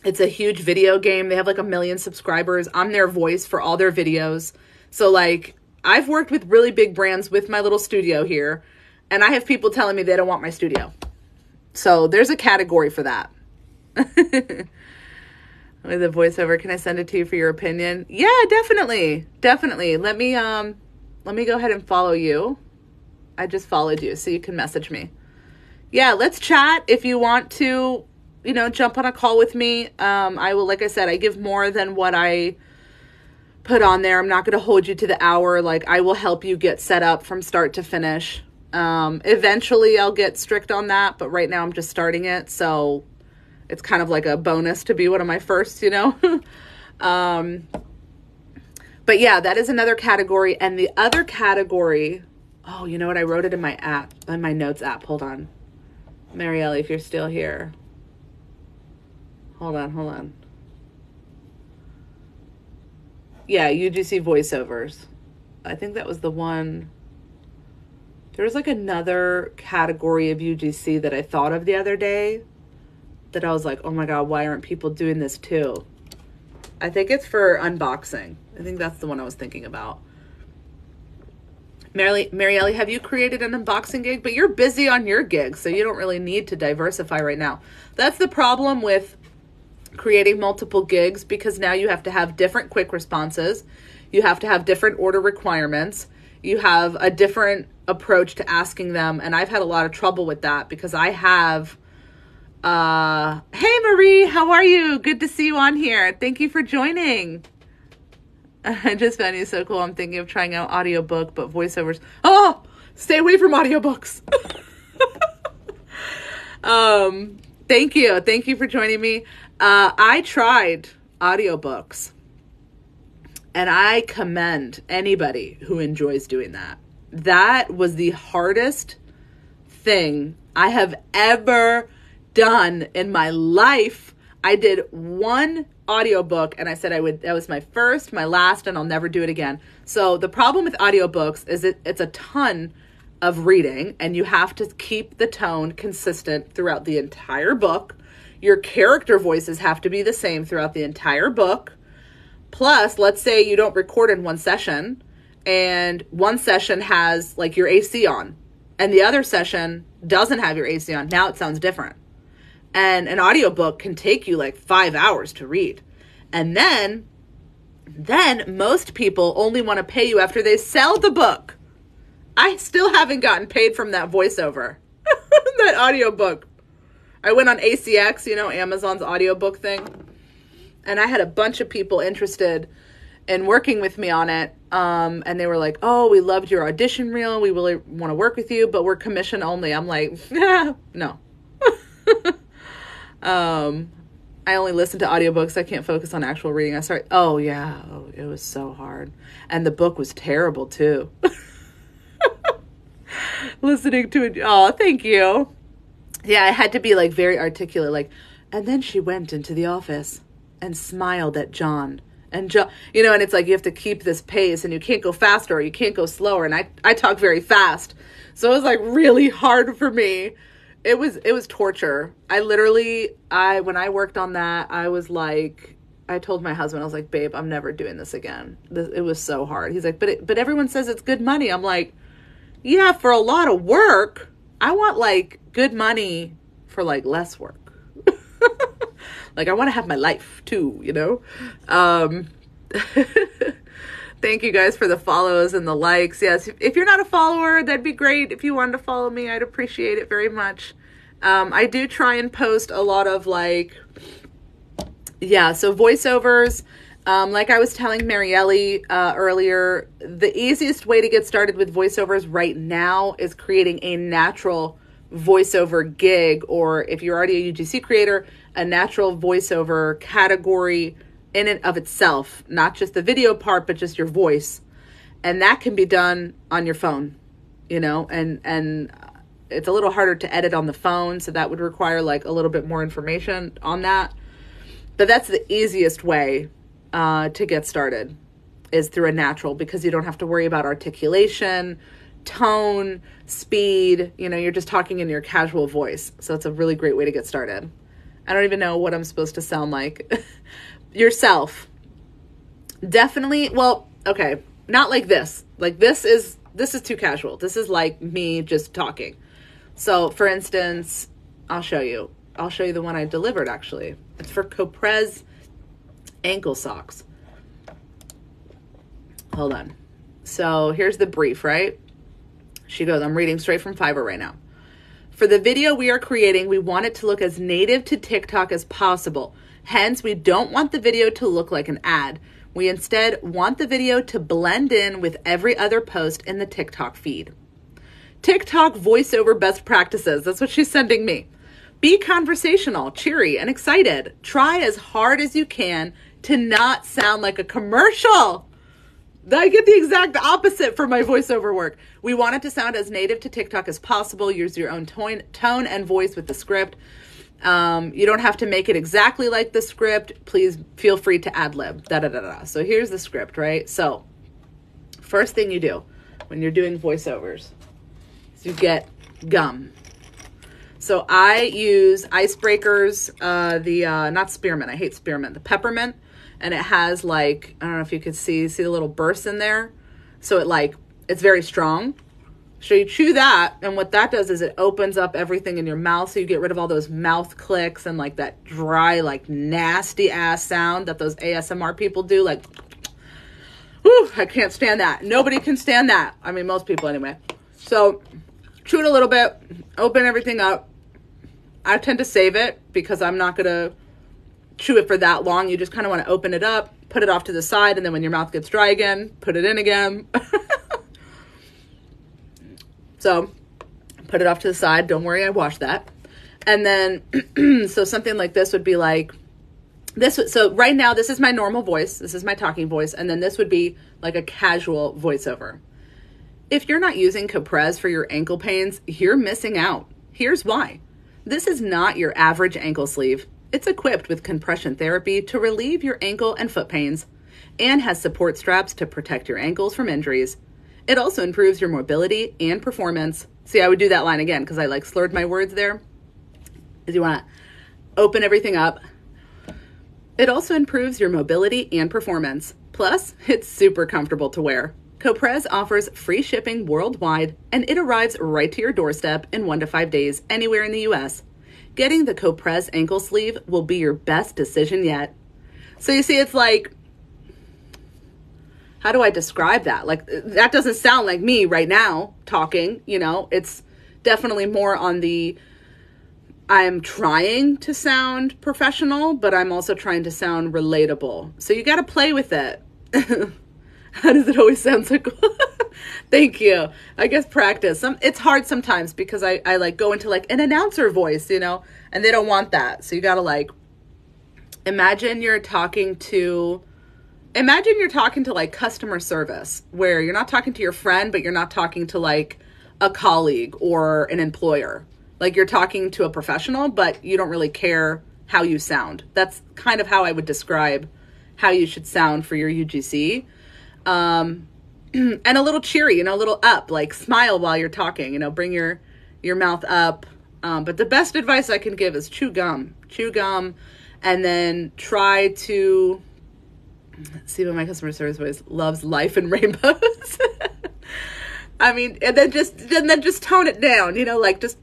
it's a huge video game. They have like 1 million subscribers. I'm their voice for all their videos. So like I've worked with really big brands with my little studio here, and I have people telling me they don't want my studio. So there's a category for that. With a voiceover, can I send it to you for your opinion? Yeah, definitely. Definitely. Let me go ahead and follow you. I just followed you, so you can message me. Yeah, let's chat if you want to, you know, jump on a call with me. I will, like I said, I give more than what I put on there. I'm not going to hold you to the hour. Like, I will help you get set up from start to finish. Eventually I'll get strict on that, but right now I'm just starting it, so it's kind of like a bonus to be one of my first, you know? But yeah, that is another category. And the other category, oh, you know what? I wrote it in my app, in my notes app. Hold on. Marielle, if you're still here. Hold on. Yeah, UGC voiceovers. I think that was the one. There was like another category of UGC that I thought of the other day that I was like, oh my God, why aren't people doing this too? I think it's for unboxing. I think that's the one I was thinking about. Marielle, have you created an unboxing gig? But you're busy on your gig, so you don't really need to diversify right now. That's the problem with creating multiple gigs, because now you have to have different quick responses. You have to have different order requirements. You have a different approach to asking them. And I've had a lot of trouble with that because I have, hey Marie, how are you? Good to see you on here. Thank you for joining. I just found you so cool. I'm thinking of trying out audiobook, but voiceovers. Oh, stay away from audiobooks. Thank you. Thank you for joining me. I tried audiobooks, and I commend anybody who enjoys doing that. That was the hardest thing I have ever done in my life. I did one audiobook and I said I would, that was my first, my last, and I'll never do it again. So the problem with audiobooks is it's a ton of reading, and you have to keep the tone consistent throughout the entire book. Your character voices have to be the same throughout the entire book. Plus, let's say you don't record in one session, and one session has like your AC on and the other session doesn't have your AC on. Now it sounds different. And an audiobook can take you like 5 hours to read. And then most people only want to pay you after they sell the book. I still haven't gotten paid from that voiceover, that audiobook. I went on ACX, you know, Amazon's audiobook thing. And I had a bunch of people interested in working with me on it. And they were like, oh, we loved your audition reel. We really want to work with you, but we're commission only. I'm like, yeah, no. I only listen to audiobooks. I can't focus on actual reading. I started, oh yeah, oh, it was so hard. And the book was terrible too. Listening to it. Oh, thank you. Yeah, I had to be like very articulate, like, and then she went into the office and smiled at John. And John, you know, and it's like you have to keep this pace and you can't go faster or you can't go slower. And I talk very fast. So it was like really hard for me. It was torture. I when I worked on that, I was like, I told my husband, I was like, babe, I'm never doing this again. It was so hard. He's like, but everyone says it's good money. I'm like, yeah, for a lot of work. I want like good money for like less work. Like I want to have my life too, you know? Thank you guys for the follows and the likes. Yes, if you're not a follower, that'd be great. If you wanted to follow me, I'd appreciate it very much. I do try and post a lot of like, yeah, so voiceovers. Like I was telling Marielle earlier, the easiest way to get started with voiceovers right now is creating a natural voiceover gig, or if you're already a UGC creator, a natural voiceover category in and of itself, not just the video part, but just your voice. And that can be done on your phone, you know, and it's a little harder to edit on the phone. So that would require like a little bit more information on that. But that's the easiest way to get started, is through a natural, because you don't have to worry about articulation, tone, speed. You know, you're just talking in your casual voice. So it's a really great way to get started. I don't even know what I'm supposed to sound like. Yourself. Definitely. Well, okay. Not like this. Like this is too casual. This is like me just talking. So for instance, I'll show you the one I delivered actually. It's for Coprez ankle socks. Hold on. So here's the brief, right? She goes, I'm reading straight from Fiverr right now. For the video we are creating, we want it to look as native to TikTok as possible. Hence, we don't want the video to look like an ad. We instead want the video to blend in with every other post in the TikTok feed. TikTok voiceover best practices. That's what she's sending me. Be conversational, cheery, and excited. Try as hard as you can to not sound like a commercial. I get the exact opposite for my voiceover work. We want it to sound as native to TikTok as possible. Use your own tone and voice with the script. You don't have to make it exactly like the script. Please feel free to ad lib. Da da da da. So here's the script, right? So first thing you do when you're doing voiceovers is you get gum. So I use Icebreakers, not spearmint. I hate spearmint, the peppermint. And it has like, I don't know if you could see the little bursts in there. So it's very strong. So you chew that, and what that does is it opens up everything in your mouth, so you get rid of all those mouth clicks and like that dry, like nasty ass sound that those ASMR people do. Like, whew, I can't stand that. Nobody can stand that. I mean, most people anyway. So chew it a little bit, open everything up. I tend to save it because I'm not going to chew it for that long. You just kind of want to open it up, put it off to the side, and then when your mouth gets dry again, put it in again. So put it off to the side. Don't worry, I washed that. And then, so something like this would be like this. So right now, this is my normal voice. This is my talking voice. And then this would be like a casual voiceover. If you're not using Coprez for your ankle pains, you're missing out. Here's why. This is not your average ankle sleeve. It's equipped with compression therapy to relieve your ankle and foot pains and has support straps to protect your ankles from injuries. It also improves your mobility and performance. See, I would do that line again because I like slurred my words there. Because you want to open everything up. It also improves your mobility and performance. Plus, it's super comfortable to wear. Coprez offers free shipping worldwide, and it arrives right to your doorstep in 1 to 5 days anywhere in the U.S. Getting the Coprez ankle sleeve will be your best decision yet. So you see, it's like, how do I describe that? Like, that doesn't sound like me right now talking, you know, it's definitely more on the, I'm trying to sound professional, but I'm also trying to sound relatable. So you got to play with it. How does it always sound so cool? Thank you. I guess practice. It's hard sometimes because I like go into like an announcer voice, you know, and they don't want that. So you got to like, imagine you're talking to like customer service, where you're not talking to your friend, but you're not talking to like a colleague or an employer. Like, you're talking to a professional, but you don't really care how you sound. That's kind of how I would describe how you should sound for your UGC. And a little cheery, you know, a little up, like smile while you're talking, you know, bring your mouth up. But the best advice I can give is chew gum, and then try to... see what my customer service voice loves life and rainbows. I mean, and then just tone it down, you know, like just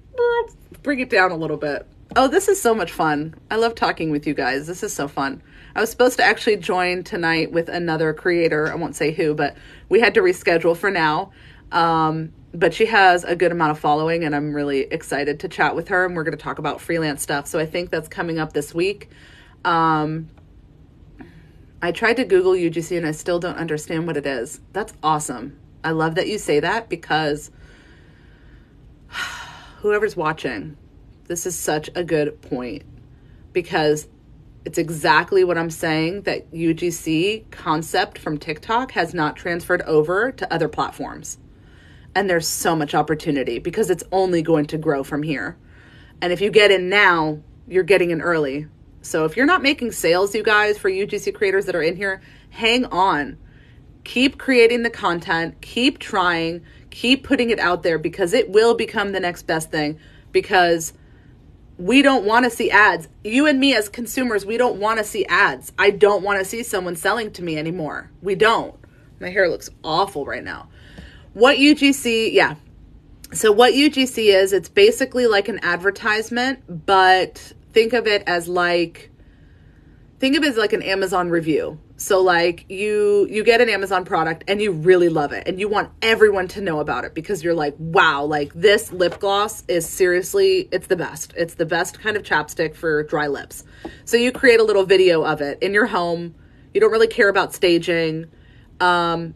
bring it down a little bit. Oh, this is so much fun. I love talking with you guys. This is so fun. I was supposed to actually join tonight with another creator. I won't say who, but we had to reschedule for now. But she has a good amount of following, and I'm really excited to chat with her, and we're going to talk about freelance stuff. So I think that's coming up this week. I tried to Google UGC and I still don't understand what it is. That's awesome. I love that you say that, because whoever's watching, this is such a good point, because it's exactly what I'm saying, that UGC concept from TikTok has not transferred over to other platforms. And there's so much opportunity because it's only going to grow from here. And if you get in now, you're getting in early. So if you're not making sales, you guys, for UGC creators that are in here, hang on. Keep creating the content. Keep trying. Keep putting it out there, because it will become the next best thing, because we don't want to see ads. You and me as consumers, we don't want to see ads. I don't want to see someone selling to me anymore. We don't. My hair looks awful right now. What UGC, yeah. So what UGC is, it's basically like an advertisement, but... Think of it as like an Amazon review. So like you get an Amazon product and you really love it and you want everyone to know about it, because you're like, wow, like this lip gloss is seriously, it's the best. It's the best kind of chapstick for dry lips. So you create a little video of it in your home. You don't really care about staging. And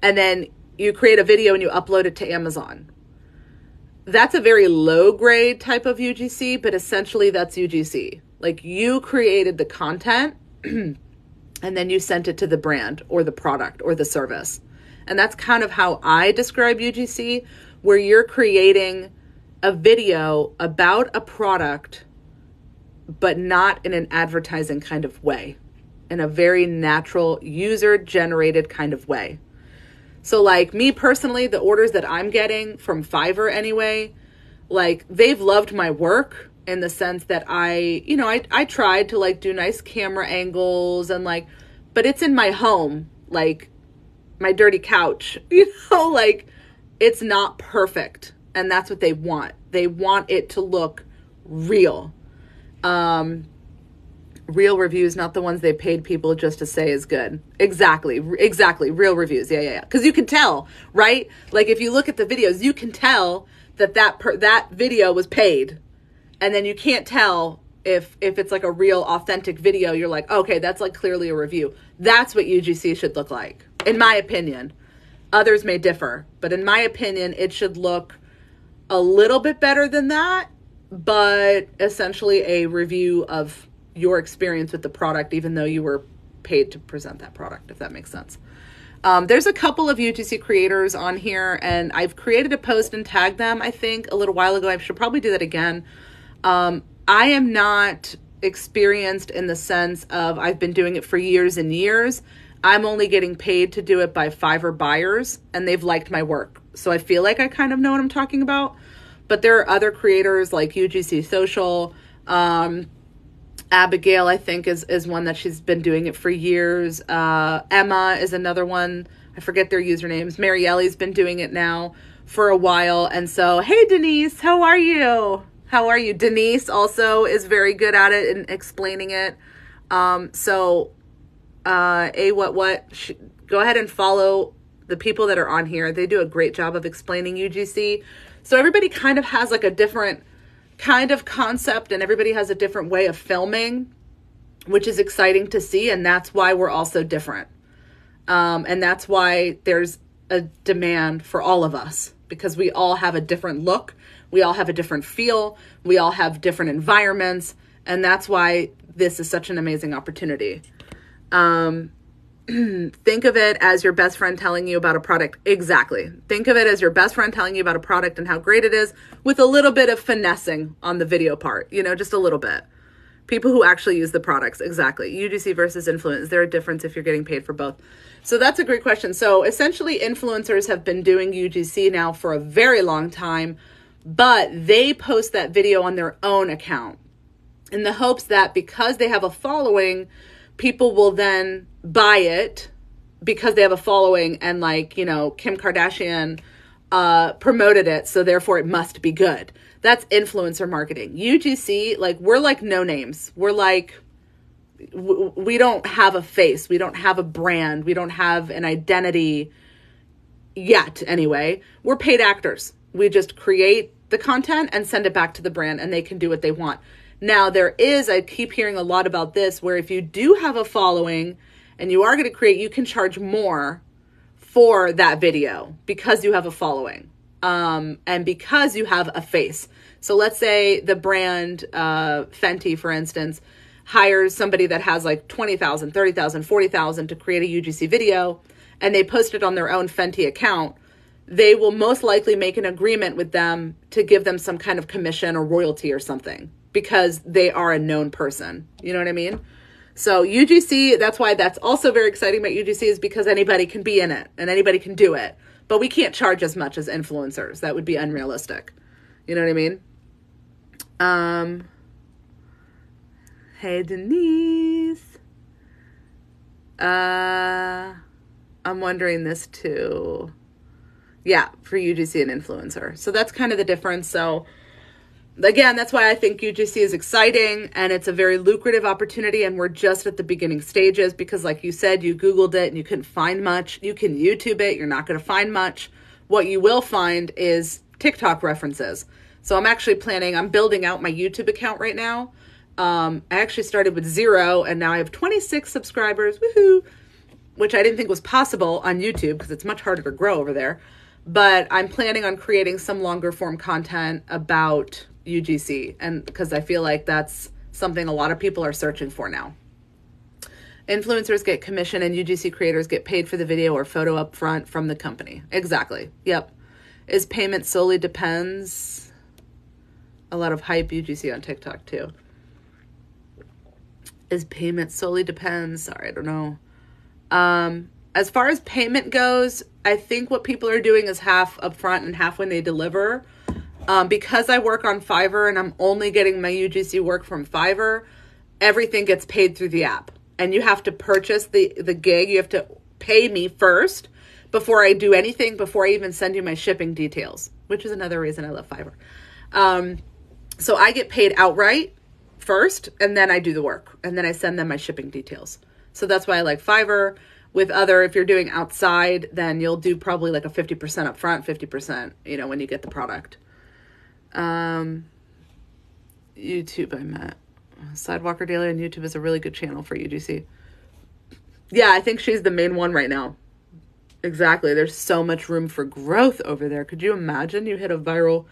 then you create a video and you upload it to Amazon. That's a very low grade type of UGC, but essentially that's UGC. Like, you created the content and then you sent it to the brand or the product or the service. And that's kind of how I describe UGC, where you're creating a video about a product, but not in an advertising kind of way, in a very natural, user generated kind of way. So like me personally, the orders that I'm getting from Fiverr anyway, like they've loved my work in the sense that I tried to like do nice camera angles and like, but it's in my home, like my dirty couch, you know, like it's not perfect. And that's what they want. They want it to look real. Real reviews, not the ones they paid people just to say is good. Exactly. Real reviews. Yeah. Because you can tell, right? Like if you look at the videos, you can tell that video was paid. And then you can't tell if it's like a real authentic video. You're like, okay, that's like clearly a review. That's what UGC should look like, in my opinion. Others may differ, but in my opinion, it should look a little bit better than that, but essentially a review of your experience with the product, even though you were paid to present that product, if that makes sense. There's a couple of UGC creators on here, and I've created a post and tagged them, I think, a little while ago. I should probably do that again. I am not experienced in the sense of I've been doing it for years and years. I'm only getting paid to do it by Fiverr buyers, and they've liked my work. So I feel like I kind of know what I'm talking about. But there are other creators like UGC Social. Abigail, I think, is one that she's been doing it for years. Emma is another one. I forget their usernames. Marielle's been doing it now for a while. And so, hey, Denise, how are you? Denise also is very good at it and explaining it. Go ahead and follow the people that are on here. They do a great job of explaining UGC. So everybody kind of has like a different kind of concept, and everybody has a different way of filming, which is exciting to see. And that's why we're all so different. And that's why there's a demand for all of us, because we all have a different look. We all have a different feel. We all have different environments. And that's why this is such an amazing opportunity. Think of it as your best friend telling you about a product. Exactly. Think of it as your best friend telling you about a product and how great it is, with a little bit of finessing on the video part, you know, just a little bit. People who actually use the products. Exactly. UGC versus influence. Is there a difference if you're getting paid for both? So that's a great question. So essentially influencers have been doing UGC now for a very long time, but they post that video on their own account in the hopes that because they have a following, people will then buy it because they have a following, and like, you know, Kim Kardashian promoted it, so therefore it must be good. That's influencer marketing. UGC, like, we're like no names. We're like, we don't have a face. We don't have a brand. We don't have an identity yet anyway. We're paid actors. We just create the content and send it back to the brand, and they can do what they want. Now there is, I keep hearing a lot about this, where if you do have a following and you are going to create, you can charge more for that video because you have a following, and because you have a face. So let's say the brand, Fenty, for instance, hires somebody that has like 20,000, 30,000, 40,000 to create a UGC video, and they post it on their own Fenty account. They will most likely make an agreement with them to give them some kind of commission or royalty or something, because they are a known person. You know what I mean? So UGC, that's why that's also very exciting about UGC, is because anybody can be in it and anybody can do it, but we can't charge as much as influencers. That would be unrealistic. You know what I mean? Hey, Denise. I'm wondering this too. Yeah, for UGC and influencer. So that's kind of the difference. So again, that's why I think UGC is exciting, and it's a very lucrative opportunity, and we're just at the beginning stages because, like you said, you Googled it and you couldn't find much. You can YouTube it. You're not going to find much. What you will find is TikTok references. So I'm actually planning, I'm building out my YouTube account right now. I actually started with 0, and now I have 26 subscribers, woohoo, which I didn't think was possible on YouTube because it's much harder to grow over there. But I'm planning on creating some longer form content about UGC, and because I feel like that's something a lot of people are searching for now. Influencers get commission and UGC creators get paid for the video or photo up front from the company. Exactly. Yep. Is payment solely depends? A lot of hype UGC on TikTok too. Is payment solely depends? Sorry, I don't know. As far as payment goes, I think what people are doing is half upfront and half when they deliver. Because I work on Fiverr and I'm only getting my UGC work from Fiverr, everything gets paid through the app. And you have to purchase the gig. You have to pay me first before I do anything, before I even send you my shipping details, which is another reason I love Fiverr. So I get paid outright first, and then I do the work, and then I send them my shipping details. So that's why I like Fiverr. With other, if you're doing outside, then you'll do probably like a 50% up front, 50%, you know, when you get the product. YouTube, I met. Sidewalker Daily on YouTube is a really good channel for UGC. Yeah, I think she's the main one right now. Exactly. There's so much room for growth over there. Could you imagine you hit a viral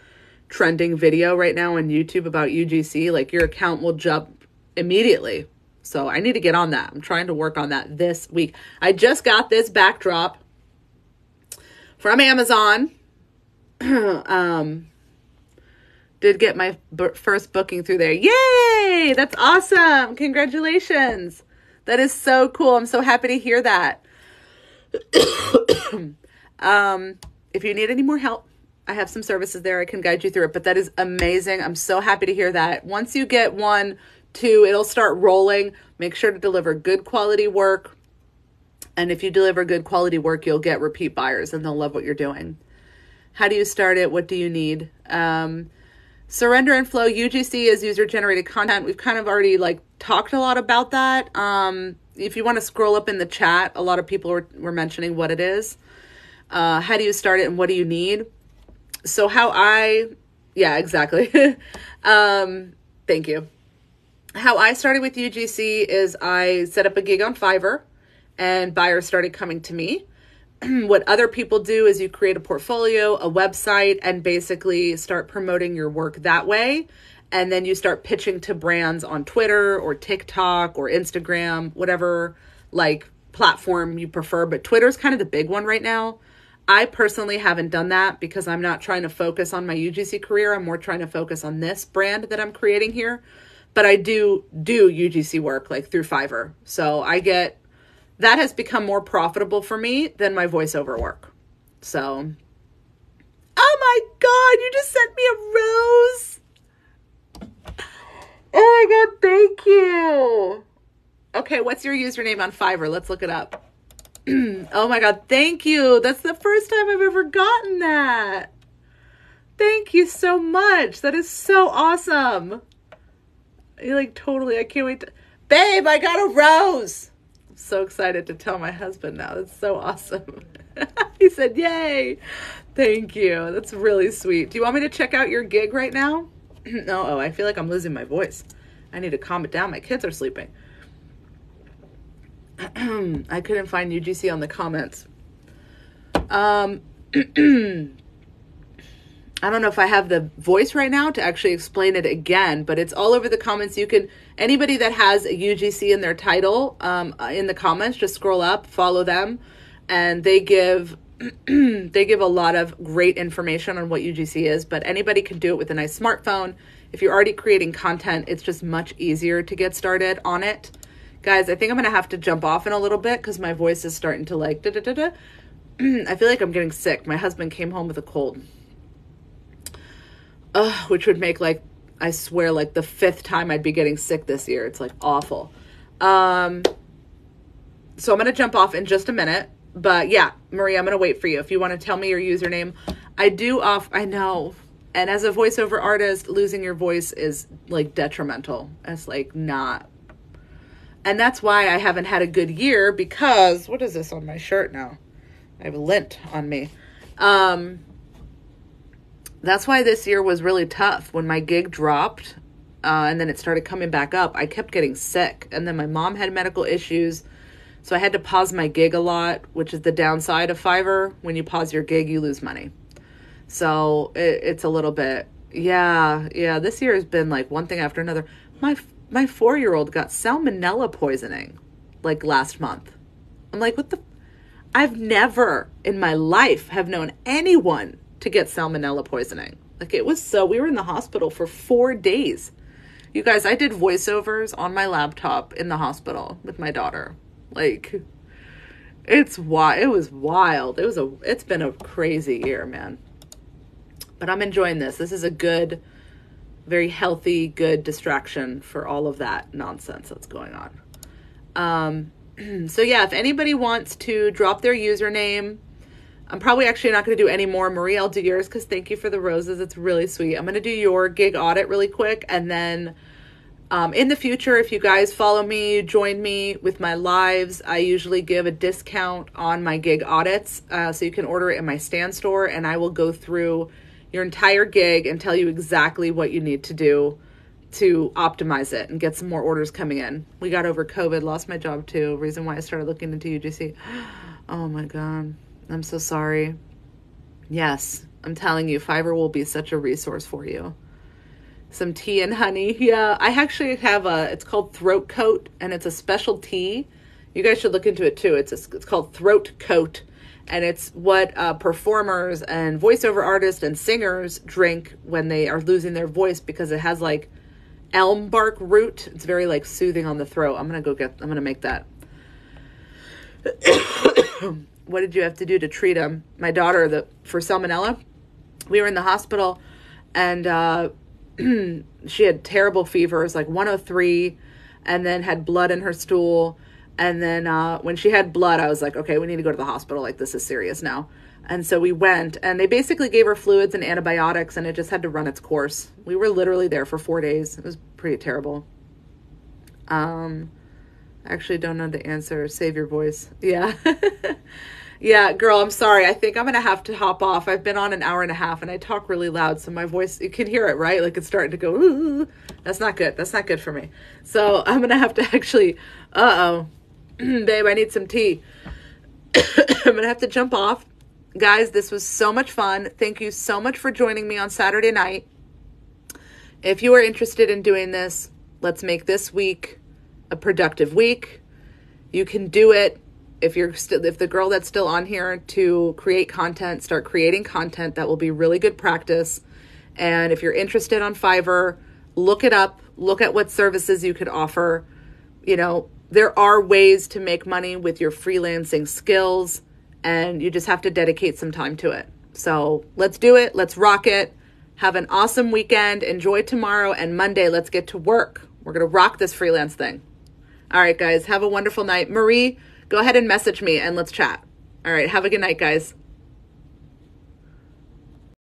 trending video right now on YouTube about UGC? Like, your account will jump immediately. So I need to get on that. I'm trying to work on that this week. I just got this backdrop from Amazon. Did get my first booking through there. Yay! That's awesome. Congratulations. That is so cool. I'm so happy to hear that. If you need any more help, I have some services there. I can guide you through it, but that is amazing. I'm so happy to hear that. Once you get one, two, it'll start rolling. Make sure to deliver good quality work. And if you deliver good quality work, you'll get repeat buyers and they'll love what you're doing. How do you start it? What do you need? Surrender and flow. UGC is user generated content. We've kind of already like talked a lot about that. If you want to scroll up in the chat, a lot of people were mentioning what it is. How do you start it and what do you need? So how I, yeah, exactly. Thank you. How I started with UGC is I set up a gig on Fiverr and buyers started coming to me. What other people do is you create a portfolio, a website, and basically start promoting your work that way. And then you start pitching to brands on Twitter or TikTok or Instagram, whatever like platform you prefer. But Twitter's kind of the big one right now. I personally haven't done that because I'm not trying to focus on my UGC career. I'm more trying to focus on this brand that I'm creating here. But I do UGC work like through Fiverr. So I get, that has become more profitable for me than my voiceover work. So, oh my God, you just sent me a rose. Oh my God, thank you. Okay, what's your username on Fiverr? Let's look it up. Oh my God, thank you. That's the first time I've ever gotten that. Thank you so much. That is so awesome. You're like, totally, I can't wait to, babe, I got a rose. I'm so excited to tell my husband now. That's so awesome. He said, yay. Thank you. That's really sweet. Do you want me to check out your gig right now? No, oh, I feel like I'm losing my voice. I need to calm it down. My kids are sleeping. I couldn't find UGC on the comments. I don't know if I have the voice right now to actually explain it again, but it's all over the comments. You can, anybody that has a UGC in their title, in the comments, just scroll up, follow them. And they give, they give a lot of great information on what UGC is, but anybody can do it with a nice smartphone. If you're already creating content, it's just much easier to get started on it. Guys, I think I'm going to have to jump off in a little bit because my voice is starting to like, da-da-da-da. I feel like I'm getting sick. My husband came home with a cold. Ugh, which would make like, I swear, like the fifth time I'd be getting sick this year. It's like awful. So I'm going to jump off in just a minute, but yeah, Maria, I'm going to wait for you. If you want to tell me your username, I do off. I know. And as a voiceover artist, losing your voice is like detrimental. It's like not. And that's why I haven't had a good year because what is this on my shirt now? I have lint on me. That's why this year was really tough. When my gig dropped and then it started coming back up, I kept getting sick. And then my mom had medical issues. So I had to pause my gig a lot, which is the downside of Fiverr. When you pause your gig, you lose money. So it's a little bit, yeah. This year has been like one thing after another. My four-year-old got salmonella poisoning like last month. I'm like, what the? I've never in my life have known anyone to get salmonella poisoning. Like it was so, we were in the hospital for 4 days. You guys, I did voiceovers on my laptop in the hospital with my daughter. Like it's wild. It was wild. It's been a crazy year, man. But I'm enjoying this. This is a good, very healthy, good distraction for all of that nonsense that's going on. So yeah, if anybody wants to drop their username, I'm probably actually not going to do any more. Marie, I'll do yours because thank you for the roses. It's really sweet. I'm going to do your gig audit really quick. And then in the future, if you guys follow me, join me with my lives, I usually give a discount on my gig audits. So you can order it in my Stan store and I will go through your entire gig and tell you exactly what you need to do to optimize it and get some more orders coming in. We got over COVID, lost my job too. Reason why I started looking into UGC. Oh my God, I'm so sorry. Yes, I'm telling you, Fiverr will be such a resource for you. Some tea and honey. Yeah, I actually have a, it's called Throat Coat and it's a special tea. You guys should look into it too. It's called Throat Coat. And it's what performers and voiceover artists and singers drink when they are losing their voice because it has like elm bark root. It's very like soothing on the throat. I'm gonna make that. What did you have to do to treat him? My daughter, for salmonella, we were in the hospital and she had terrible fevers, like 103, and then had blood in her stool. And then when she had blood, I was like, okay, we need to go to the hospital. Like, this is serious now. And so we went and they basically gave her fluids and antibiotics and it just had to run its course. We were literally there for 4 days. It was pretty terrible. I actually don't know the answer. Save your voice. Yeah. Yeah, girl, I'm sorry. I think I'm going to have to hop off. I've been on an hour and a half and I talk really loud. So my voice, you can hear it, right? Like it's starting to go, ooh, that's not good. That's not good for me. So I'm going to have to actually, babe, I need some tea. I'm going to have to jump off. Guys, this was so much fun. Thank you so much for joining me on Saturday night. If you are interested in doing this, let's make this week a productive week. You can do it. If you're still, if the girl that's still on here to create content, start creating content, that will be really good practice. And if you're interested on Fiverr, look it up, look at what services you could offer. You know, there are ways to make money with your freelancing skills and you just have to dedicate some time to it. So let's do it. Let's rock it. Have an awesome weekend. Enjoy tomorrow and Monday. Let's get to work. We're going to rock this freelance thing. All right, guys, have a wonderful night. Marie, go ahead and message me and let's chat. All right. Have a good night, guys.